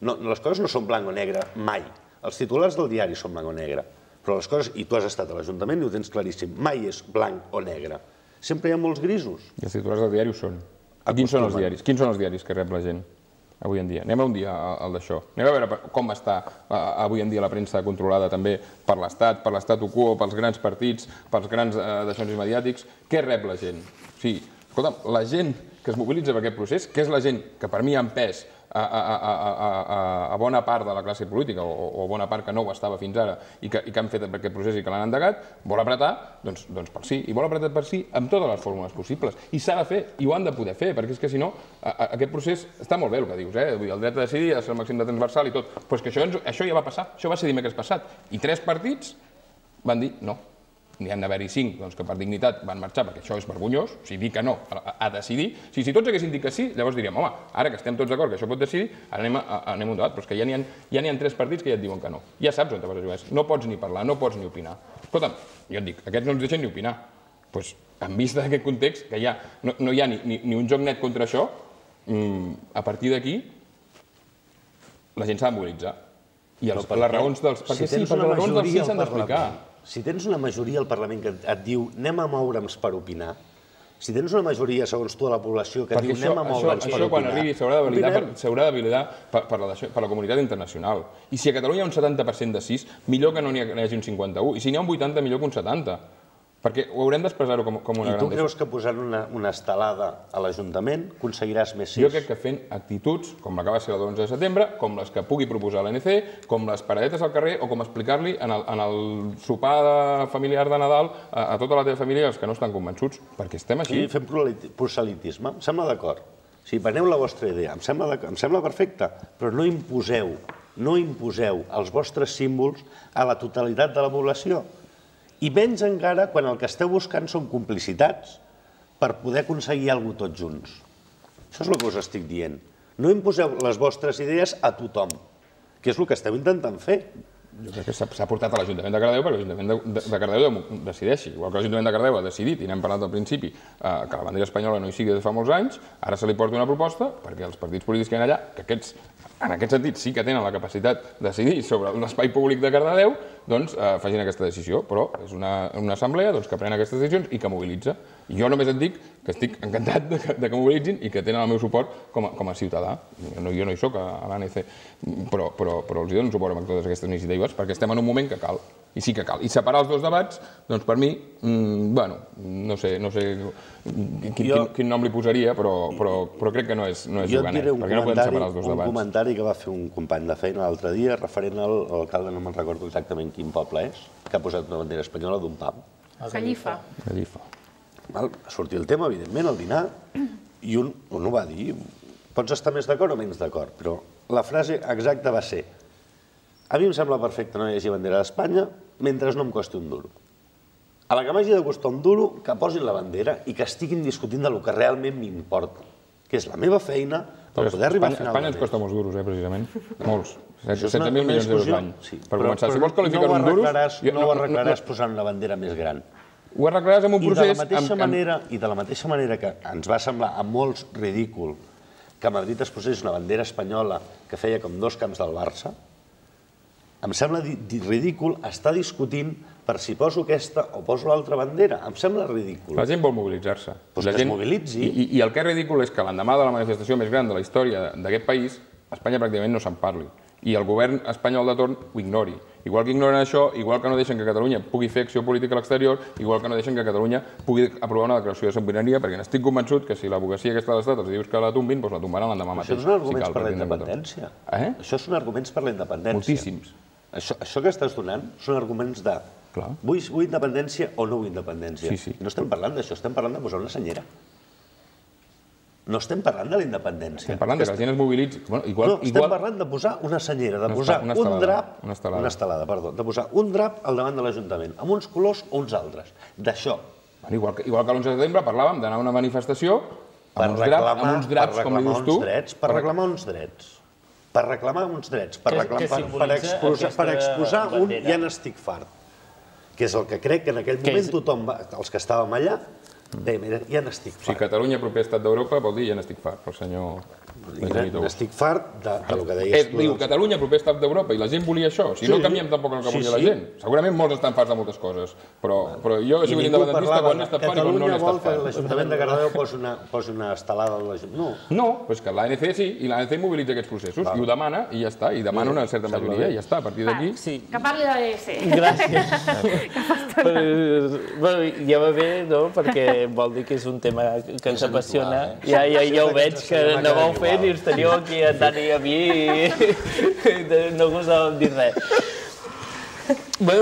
Les coses no són blanc o negre, mai. Els titulars del diari són blanc o negre. Però les coses, i tu has estat a l'Ajuntament i ho tens claríssim, mai és blanc o negre. Sempre hi ha molts grisos. I els titulars del diari ho són. Quins són els diaris? Quins són els diaris que rep la gent avui en dia? Anem a un dia al d'això. Anem a veure com està avui en dia la premsa controlada també per l'estat ocult, pels grans partits, pels grans deixons mediàtics. Què rep la gent? Escolta'm, la gent que es mobilitza per aquest procés, que és la gent que per mi ha empès a bona part de la classe política o a bona part que no ho estava fins ara i que han fet aquest procés i que l'han endegat, vol apretar per sí, i vol apretar per sí amb totes les fórmules possibles. I s'ha de fer, i ho han de poder fer, perquè és que si no, aquest procés està molt bé el que dius, el dret a decidir, el màxim de transversal i tot, però és que això ja va passar, això va ser dimecres passat, i 3 partits van dir no. N'hi han d'haver-hi 5 que per dignitat van marxar, perquè això és vergonyós, o sigui, dir que no a decidir. Si tots haguessin dit que sí, llavors diríem, home, ara que estem tots d'acord que això pot decidir, ara anem a un debat, però és que ja n'hi ha 3 partits que ja et diuen que no. Ja saps on te vas a jugar, no pots ni parlar, no pots ni opinar. Escolta'm, jo et dic, aquests no ens deixen ni opinar. Doncs, en vista d'aquest context, que no hi ha ni un joc net contra això, a partir d'aquí, la gent s'ha de mobilitzar. I les raons dels sí s'han d'explicar. Si tens una majoria al Parlament que et diu anem a moure'ns per opinar, si tens una majoria, segons tu, de la població que diu anem a moure'ns per opinar... Això quan arribi s'haurà de validar per la comunitat internacional. I si a Catalunya hi ha un 70% de 6, millor que no n'hi hagi un 51. I si n'hi ha un 80, millor que un 70. Perquè ho haurem d'expressar-ho com una gran... I tu creus que posant una estelada a l'Ajuntament aconseguiràs més 6? Jo crec que fent actituds, com la que va ser la d'11 de setembre, com les que pugui proposar l'ANC, com les paradetes al carrer o com explicar-li en el sopar familiar de Nadal a tota la teva família i els que no estan convençuts, perquè estem així. I fem proselitisme, em sembla d'acord. Si preneu la vostra idea, em sembla perfecta, però no imposeu els vostres símbols a la totalitat de la població. I menys encara quan el que esteu buscant són complicitats per poder aconseguir alguna cosa tots junts. Això és el que us estic dient. No imposeu les vostres idees a tothom, que és el que esteu intentant fer. Jo crec que s'ha portat a l'Ajuntament de Cardedeu perquè l'Ajuntament de Cardedeu decideixi. Igual que l'Ajuntament de Cardedeu ha decidit, i n'hem parlat al principi, que la bandera espanyola no hi sigui des de fa molts anys, ara se li porta una proposta perquè els partits polítics que hi ha allà, que aquests... en aquest sentit sí que tenen la capacitat de decidir sobre l'espai públic de Cardedeu, doncs facin aquesta decisió, però és una assemblea que pren aquestes decisions i que mobilitza. I jo només et dic que estic encantat que mobilitzin i que tenen el meu suport com a ciutadà. Jo no hi soc a l'ANC, però els dono suport amb totes aquestes iniciatives perquè estem en un moment que cal. I sí que cal. I separar els dos debats, doncs per mi, bueno, no sé quin nom li posaria, però crec que no és jugant. Jo et diré un comentari que va fer un company de feina l'altre dia referent a l'alcalde, no me'n recordo exactament quin poble és, que ha posat una bandera espanyola d'un pub. Gallifa. Gallifa. Va sortir el tema, evidentment, al dinar, i un ho va dir. Pots estar més d'acord o menys d'acord, però la frase exacta va ser: a mi em sembla perfecte no hi hagi bandera d'Espanya mentre no em costi un duro. A la que m'hagi de costar un duro, que posin la bandera i que estiguin discutint del que realment m'importa, que és la meva feina per poder arribar a final de mes. Espanya ens costa molts duros, precisament. Molts. 7.000 milions d'euros l'any. Però no ho arreglaràs posant una bandera més gran. Ho arreglaràs amb un procés... I de la mateixa manera que ens va semblar a molts ridícul que a Madrid es posés una bandera espanyola que feia com 2 camps del Barça, em sembla ridícul estar discutint per si poso aquesta o poso l'altra bandera. Em sembla ridícul. La gent vol mobilitzar-se. Doncs que es mobilitzi. I el que és ridícul és que l'endemà de la manifestació més gran de la història d'aquest país, Espanya pràcticament no se'n parli. I el govern espanyol de torn ho ignori. Igual que ignoren això, igual que no deixen que Catalunya pugui fer acció política a l'exterior, igual que no deixen que Catalunya pugui aprovar una declaració de sobirania, perquè n'estic convençut que si l'advocacia aquesta de l'Estat els dius que la tombin, doncs la tombaran l'endemà mateix. Això són arguments per la independència. Això són arguments per la independència. Moltíssims. Això que estàs donant són arguments de vull independència o no vull independència. No estem parlant d'això, estem parlant de posar una senyera. No estem parlant de la independència. Estem parlant que la gent es mobilitzi. No, estem parlant de posar una senyera, de posar un drap... Una estelada, perdó. De posar un drap al davant de l'Ajuntament, amb uns colors o uns altres. D'això. Igual que l'11 de setembre parlàvem d'anar a una manifestació amb uns draps, com li dius tu. Per reclamar uns drets. Per reclamar uns drets. Per exposar un ja n'estic fart. Que és el que crec que en aquell moment tothom, els que estàvem allà, bé, mira, ja n'estic fart. Si Catalunya propi estat d'Europa vol dir ja n'estic fart, pel senyor... N'estic fart del que deies tu. Diu, Catalunya propi estat d'Europa i la gent volia això. Si no canviem tampoc el que volia la gent. Segurament molts estan farts de moltes coses, però jo he sigut independentista quan n'he estat fart i quan no n'he estat fart. Catalunya vol que l'Ajuntament de Cardedeu posi una estelada a l'Ajuntament. No, però és que l'ANC sí, i l'ANC mobilitza aquests processos i ho demana i ja està, i demana una certa majoria i ja està, a partir d'aquí... Que parli de l'ANC. Gràcies. Ja va bé, no?, perquè vol dir que és un tema que ens apassiona. Ja ho veig, que no vau fent i us teniu aquí a en Dani i a mi i no gosàvem dir res. Bé,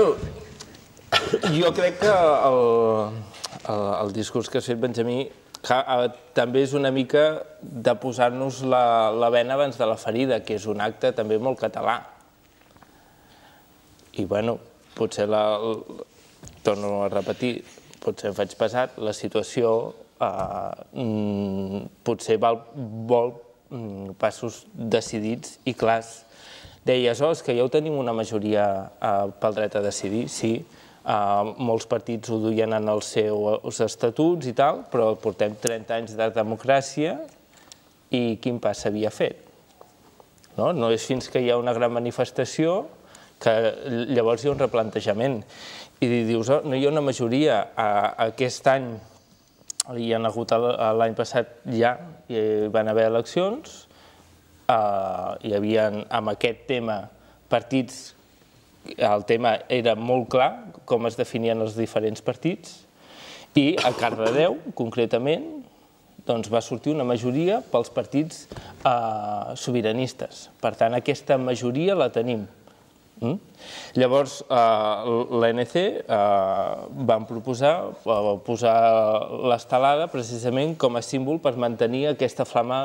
jo crec que el discurs que ha fet Benjamí també és una mica de posar-nos la bena abans de la ferida, que és un acte també molt català. I bé, potser la... torno a repetir... potser em faig pesat, la situació potser vol passos decidits i clars. Deies, oh, és que ja ho tenim una majoria pel dret a decidir, sí. Molts partits ho duien en els seus estatuts i tal, però portem 30 anys de democràcia i quin pas s'havia fet? No és fins que hi ha una gran manifestació que llavors hi ha un replantejament. I dius, no hi ha una majoria, aquest any hi ha hagut, l'any passat ja hi van haver eleccions, hi havia amb aquest tema partits, el tema era molt clar, com es definien els diferents partits, i a Cardedeu, concretament, va sortir una majoria pels partits sobiranistes. Per tant, aquesta majoria la tenim. Llavors, l'ANC van proposar posar l'estelada precisament com a símbol per mantenir aquesta flama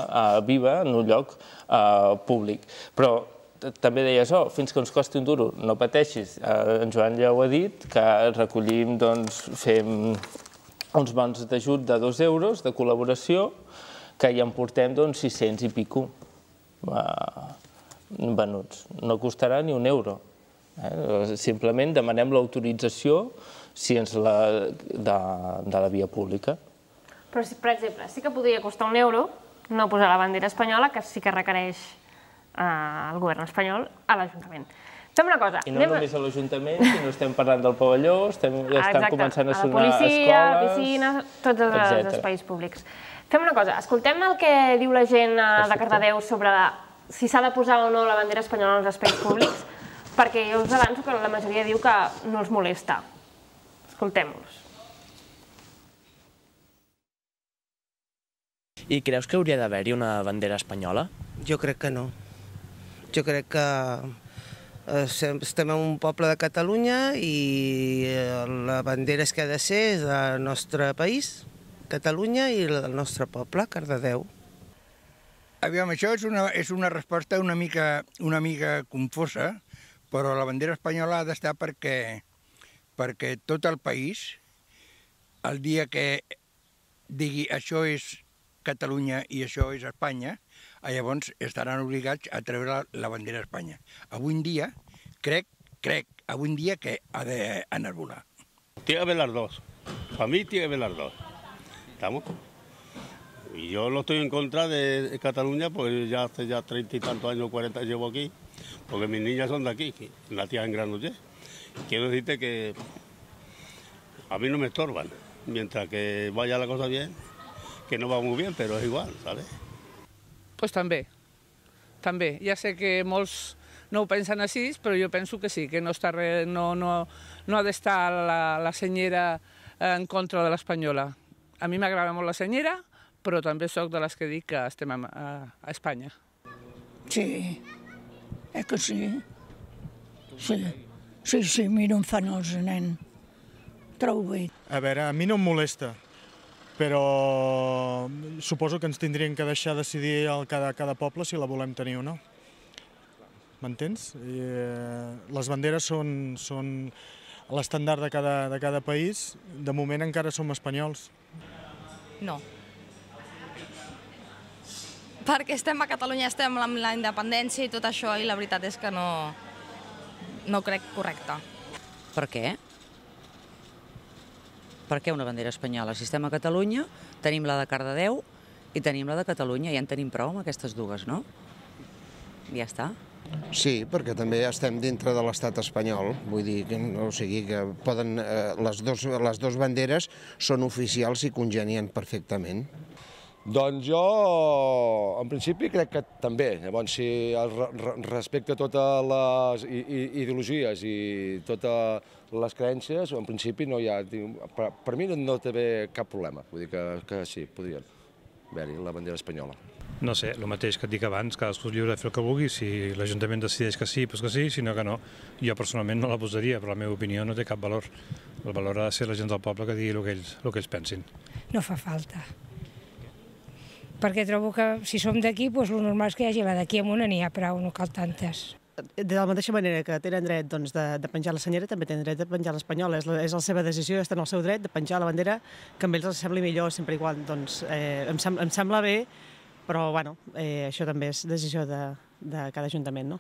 viva en un lloc públic. Però també deies, oh, fins que ens costi un duro, no pateixis. En Joan ja ho ha dit, que recollim, doncs, fem uns bons d'ajuts de €2 de col·laboració, que ja en portem, doncs, 600 i pico venuts. No costarà ni €1. Simplement demanem l'autorització de la via pública. Però, per exemple, sí que podria costar €1 no posar la bandera espanyola, que sí que requereix el govern espanyol a l'Ajuntament. Fem una cosa. I no només a l'Ajuntament, sinó estem parlant del pavelló, estan començant a sonar escoles... Exacte, a la policia, piscines, tots els espais públics. Fem una cosa, escoltem el que diu la gent de Cardedeu sobre si s'ha de posar o no la bandera espanyola als espais públics, perquè jo us avanço que la majoria diu que no els molesta. Escoltem-los. I creus que hauria d'haver-hi una bandera espanyola? Jo crec que no. Jo crec que estem en un poble de Catalunya i la bandera que ha de ser és del nostre país, Catalunya, i del nostre poble, Cardedeu. Aviam, això és una resposta una mica confosa, però la bandera espanyola ha d'estar perquè tot el país, el dia que digui això és Catalunya i això és Espanya, llavors estaran obligats a treure la bandera Espanya. Avui en dia, avui en dia que ha d'enarbolar. Tiene que haber las dos. Para mí tiene que haber las dos. ¿Estamos? Y yo no estoy en contra de Cataluña, pues ya hace ya 30 y tantos años, 40 llevo aquí, porque mis niñas son de aquí, nacidas en Granollers. Quiero decirte que a mí no me estorban. Mientras que vaya la cosa bien, que no va muy bien, pero es igual, ¿sabes? Pues també, també. Ja sé que molts no ho pensen així, però jo penso que sí, que no ha d'estar la senyera en contra de l'espanyola. A mi m'agrada molt la senyera, però també soc de les que dic que estem a Espanya. Sí, és que sí. Sí, a mi no em fa nosa, nen. Trobo bé. A veure, a mi no em molesta, però suposo que ens tindrien que deixar decidir cada poble si la volem tenir o no. M'entens? Les banderes són l'estàndard de cada país. De moment encara som espanyols. No. Perquè estem a Catalunya, estem amb la independència i tot això, i la veritat és que no crec correcte. Per què? Per què una bandera espanyola? Si estem a Catalunya, tenim la de Cardedeu i tenim la de Catalunya, ja en tenim prou amb aquestes dues, no? Ja està. Sí, perquè també estem dintre de l'estat espanyol, vull dir que les dues banderes són oficials i congenien perfectament. Doncs jo, en principi, crec que també. Llavors, si respecte a totes les ideologies i totes les creences, en principi no hi ha... Per mi no té cap problema, vull dir que sí, podrien haver-hi la bandera espanyola. No sé, el mateix que et dic abans, cadascú és lliure de fer el que vulgui, si l'Ajuntament decideix que sí, doncs que sí, si no que no. Jo personalment no la posaria, però la meva opinió no té cap valor. El valor ha de ser la gent del poble que digui el que ells pensin. No fa falta. Perquè trobo que si som d'aquí, doncs el normal és que hi hagi la d'aquí amunt, n'hi ha prou, no cal tantes. De la mateixa manera que tenen dret de penjar la senyera, també tenen dret de penjar l'espanyola. És la seva decisió, està en el seu dret de penjar la bandera que a ells els sembli millor, sempre igual. Doncs em sembla bé, però bueno, això també és decisió de cada ajuntament, no?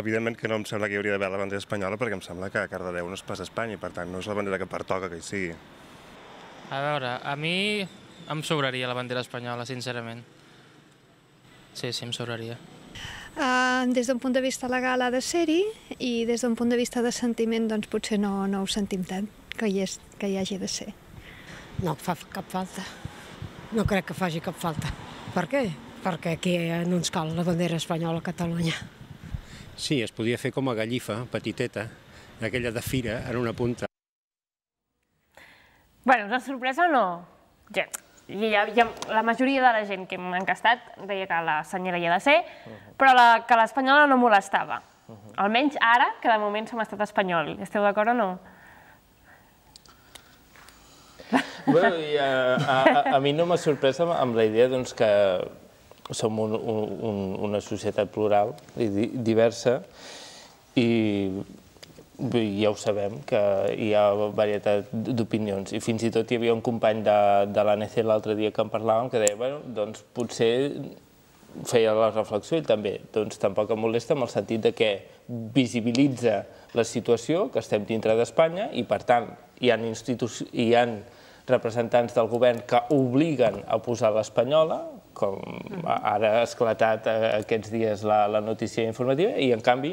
Evidentment que no em sembla que hi hauria d'haver la bandera espanyola perquè em sembla que Cardedeu no és pas Espanya i per tant no és la bandera que pertoca que hi sigui. A veure, a mi em sobraria la bandera espanyola, sincerament. Sí, em sobraria. Des d'un punt de vista legal ha de ser-hi i des d'un punt de vista de sentiment doncs potser no ho sentim tant que hi hagi de ser. No fa cap falta. No crec que faci cap falta. Per què? Perquè aquí no ens cal la bandera espanyola a Catalunya. Sí, es podia fer com a gallifa, petiteta, aquella de fira, en una punta. Bé, us ha sorprès o no? Gens. La majoria de la gent que hem enquestat deia que la senyera hi ha de ser, però que l'espanyola no molestava. Almenys ara, que de moment som estat espanyol. Esteu d'acord o no? A mi no m'ha sorprès amb la idea que som una societat plural i diversa i ja ho sabem que hi ha varietat d'opinions i fins i tot hi havia un company de l'ANC l'altre dia que en parlàvem que deia, bueno, doncs potser feia la reflexió ell també, doncs tampoc em molesta en el sentit que visibilitza la situació que estem dintre d'Espanya i per tant hi ha representants del govern que obliguen a posar l'espanyola, com ara ha esclatat aquests dies la notícia informativa, i en canvi,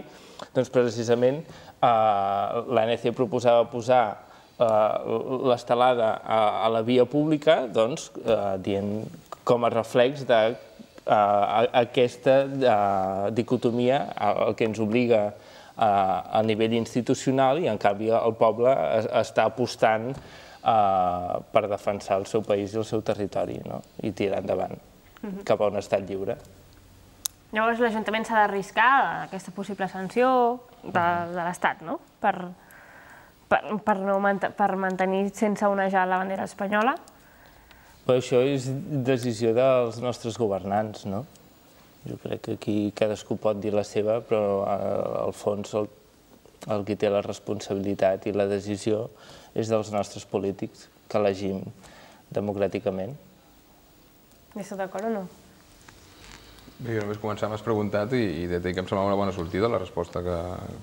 precisament, l'ANC proposava posar l'estelada a la via pública, dient com a reflex d'aquesta dicotomia, el que ens obliga a nivell institucional, i en canvi el poble està apostant per defensar el seu país i el seu territori i tirar endavant cap a un estat lliure. Llavors l'Ajuntament s'ha d'arriscar a aquesta possible sanció de l'Estat, no? Per mantenir sense onejar la bandera espanyola? Això és decisió dels nostres governants, no? Jo crec que aquí cadascú pot dir la seva, però al fons el qui té la responsabilitat i la decisió és dels nostres polítics, que elegim democràticament. Esteu d'acord o no? Jo només començar m'has preguntat i de dir que em semblava una bona sortida la resposta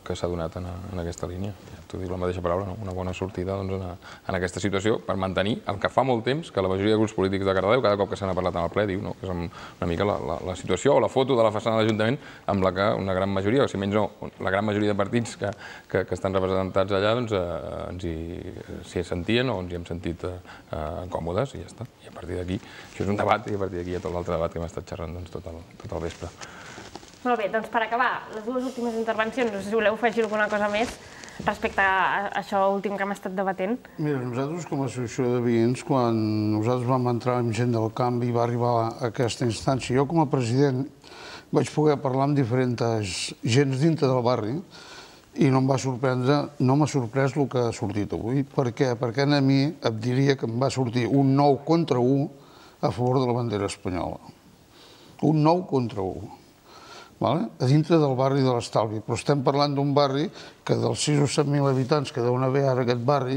que s'ha donat en aquesta línia. Tu dius la mateixa paraula, una bona sortida en aquesta situació per mantenir el que fa molt temps que la majoria de grups polítics de Cardedeu, cada cop que se n'ha parlat en el ple, diu que és una mica la situació o la foto de la façana de l'Ajuntament amb la que una gran majoria, o si menys no, la gran majoria de partits que estan representats allà s'hi sentien o ens hi hem sentit còmodes i ja està. I a partir d'aquí, això és un debat, i a partir d'aquí hi ha tot l'altre debat que hem estat xerrant tot el vespre. Molt bé, doncs per acabar, les dues últimes intervencions, no sé si voleu afegir alguna cosa més respecte a això últim que hem estat debatent. Mira, nosaltres com a associació de veïns, quan nosaltres vam entrar amb Gent del Canvi i va arribar a aquesta instància, jo com a president vaig poder parlar amb diferents gens dintre del barri i no m'ha sorprès el que ha sortit avui. Per què? Perquè a mi et diria que em va sortir un 9-1 a favor de la bandera espanyola. Un 9-1, a dintre del barri de l'Estalvi. Però estem parlant d'un barri que dels 6 o 7.000 habitants que deuen haver ara aquest barri,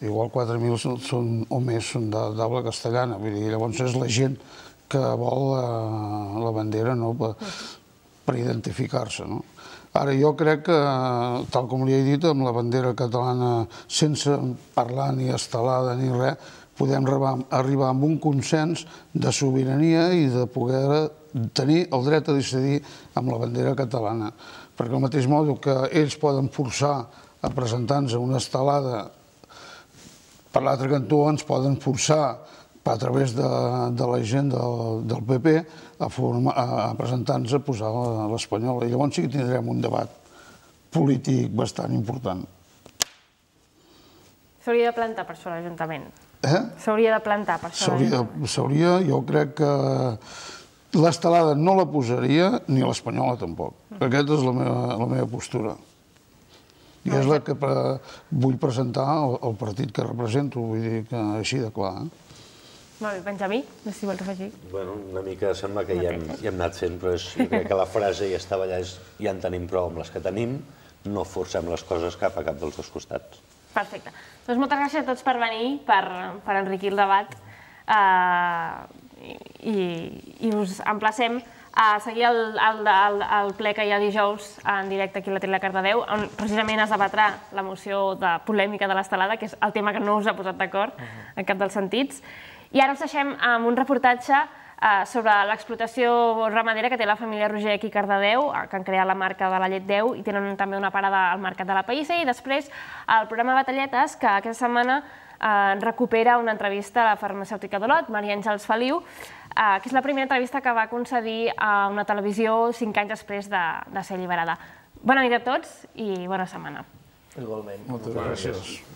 igual 4.000 o més són d'habla castellana. Llavors és la gent que vol la bandera per identificar-se. Ara jo crec que, tal com li he dit, amb la bandera catalana, sense parlar ni estelada ni res, podem arribar amb un consens de sobirania i de poder tenir el dret a decidir amb la bandera catalana. Perquè del mateix mode que ells poden forçar a presentar-nos una estelada per l'altre cantó, ens poden forçar a través de la gent del PP a presentar-nos a posar l'espanyola. I llavors sí que tindrem un debat polític bastant important. S'hauria de plantar per això l'Ajuntament. S'hauria de plantar per això. S'hauria, jo crec que l'estelada no la posaria, ni l'espanyola tampoc. Aquesta és la meva postura. I és la que vull presentar al partit que represento, vull dir que així de clar. Molt bé, Benjamí, no sé si vols afegir. Bueno, una mica sembla que ja hem anat fent, però jo crec que la frase ja estava allà, ja en tenim prou amb les que tenim, no forcem les coses cap a cap dels dos costats. Perfecte. Doncs moltes gràcies a tots per venir, per enriquir el debat i us emplacem a seguir el ple que hi ha dijous en directe aquí a la Tele Cardedeu, on precisament es debatrà la moció de polèmica de l'estelada, que és el tema que no us ha posat d'acord en cap dels sentits. I ara us deixem amb un reportatge sobre l'explotació ramadera que té la família Roger aquí a Cardedeu, que han creat la marca de la Llet Déu i tenen també una parada al mercat de la Païssa, i després el programa Batalletes, que aquesta setmana recupera una entrevista a la farmacèutica d'Olot, Mari Àngels Feliu, que és la primera entrevista que va concedir a una televisió 5 anys després de ser alliberada. Bona nit a tots i bona setmana. Igualment. Moltes gràcies.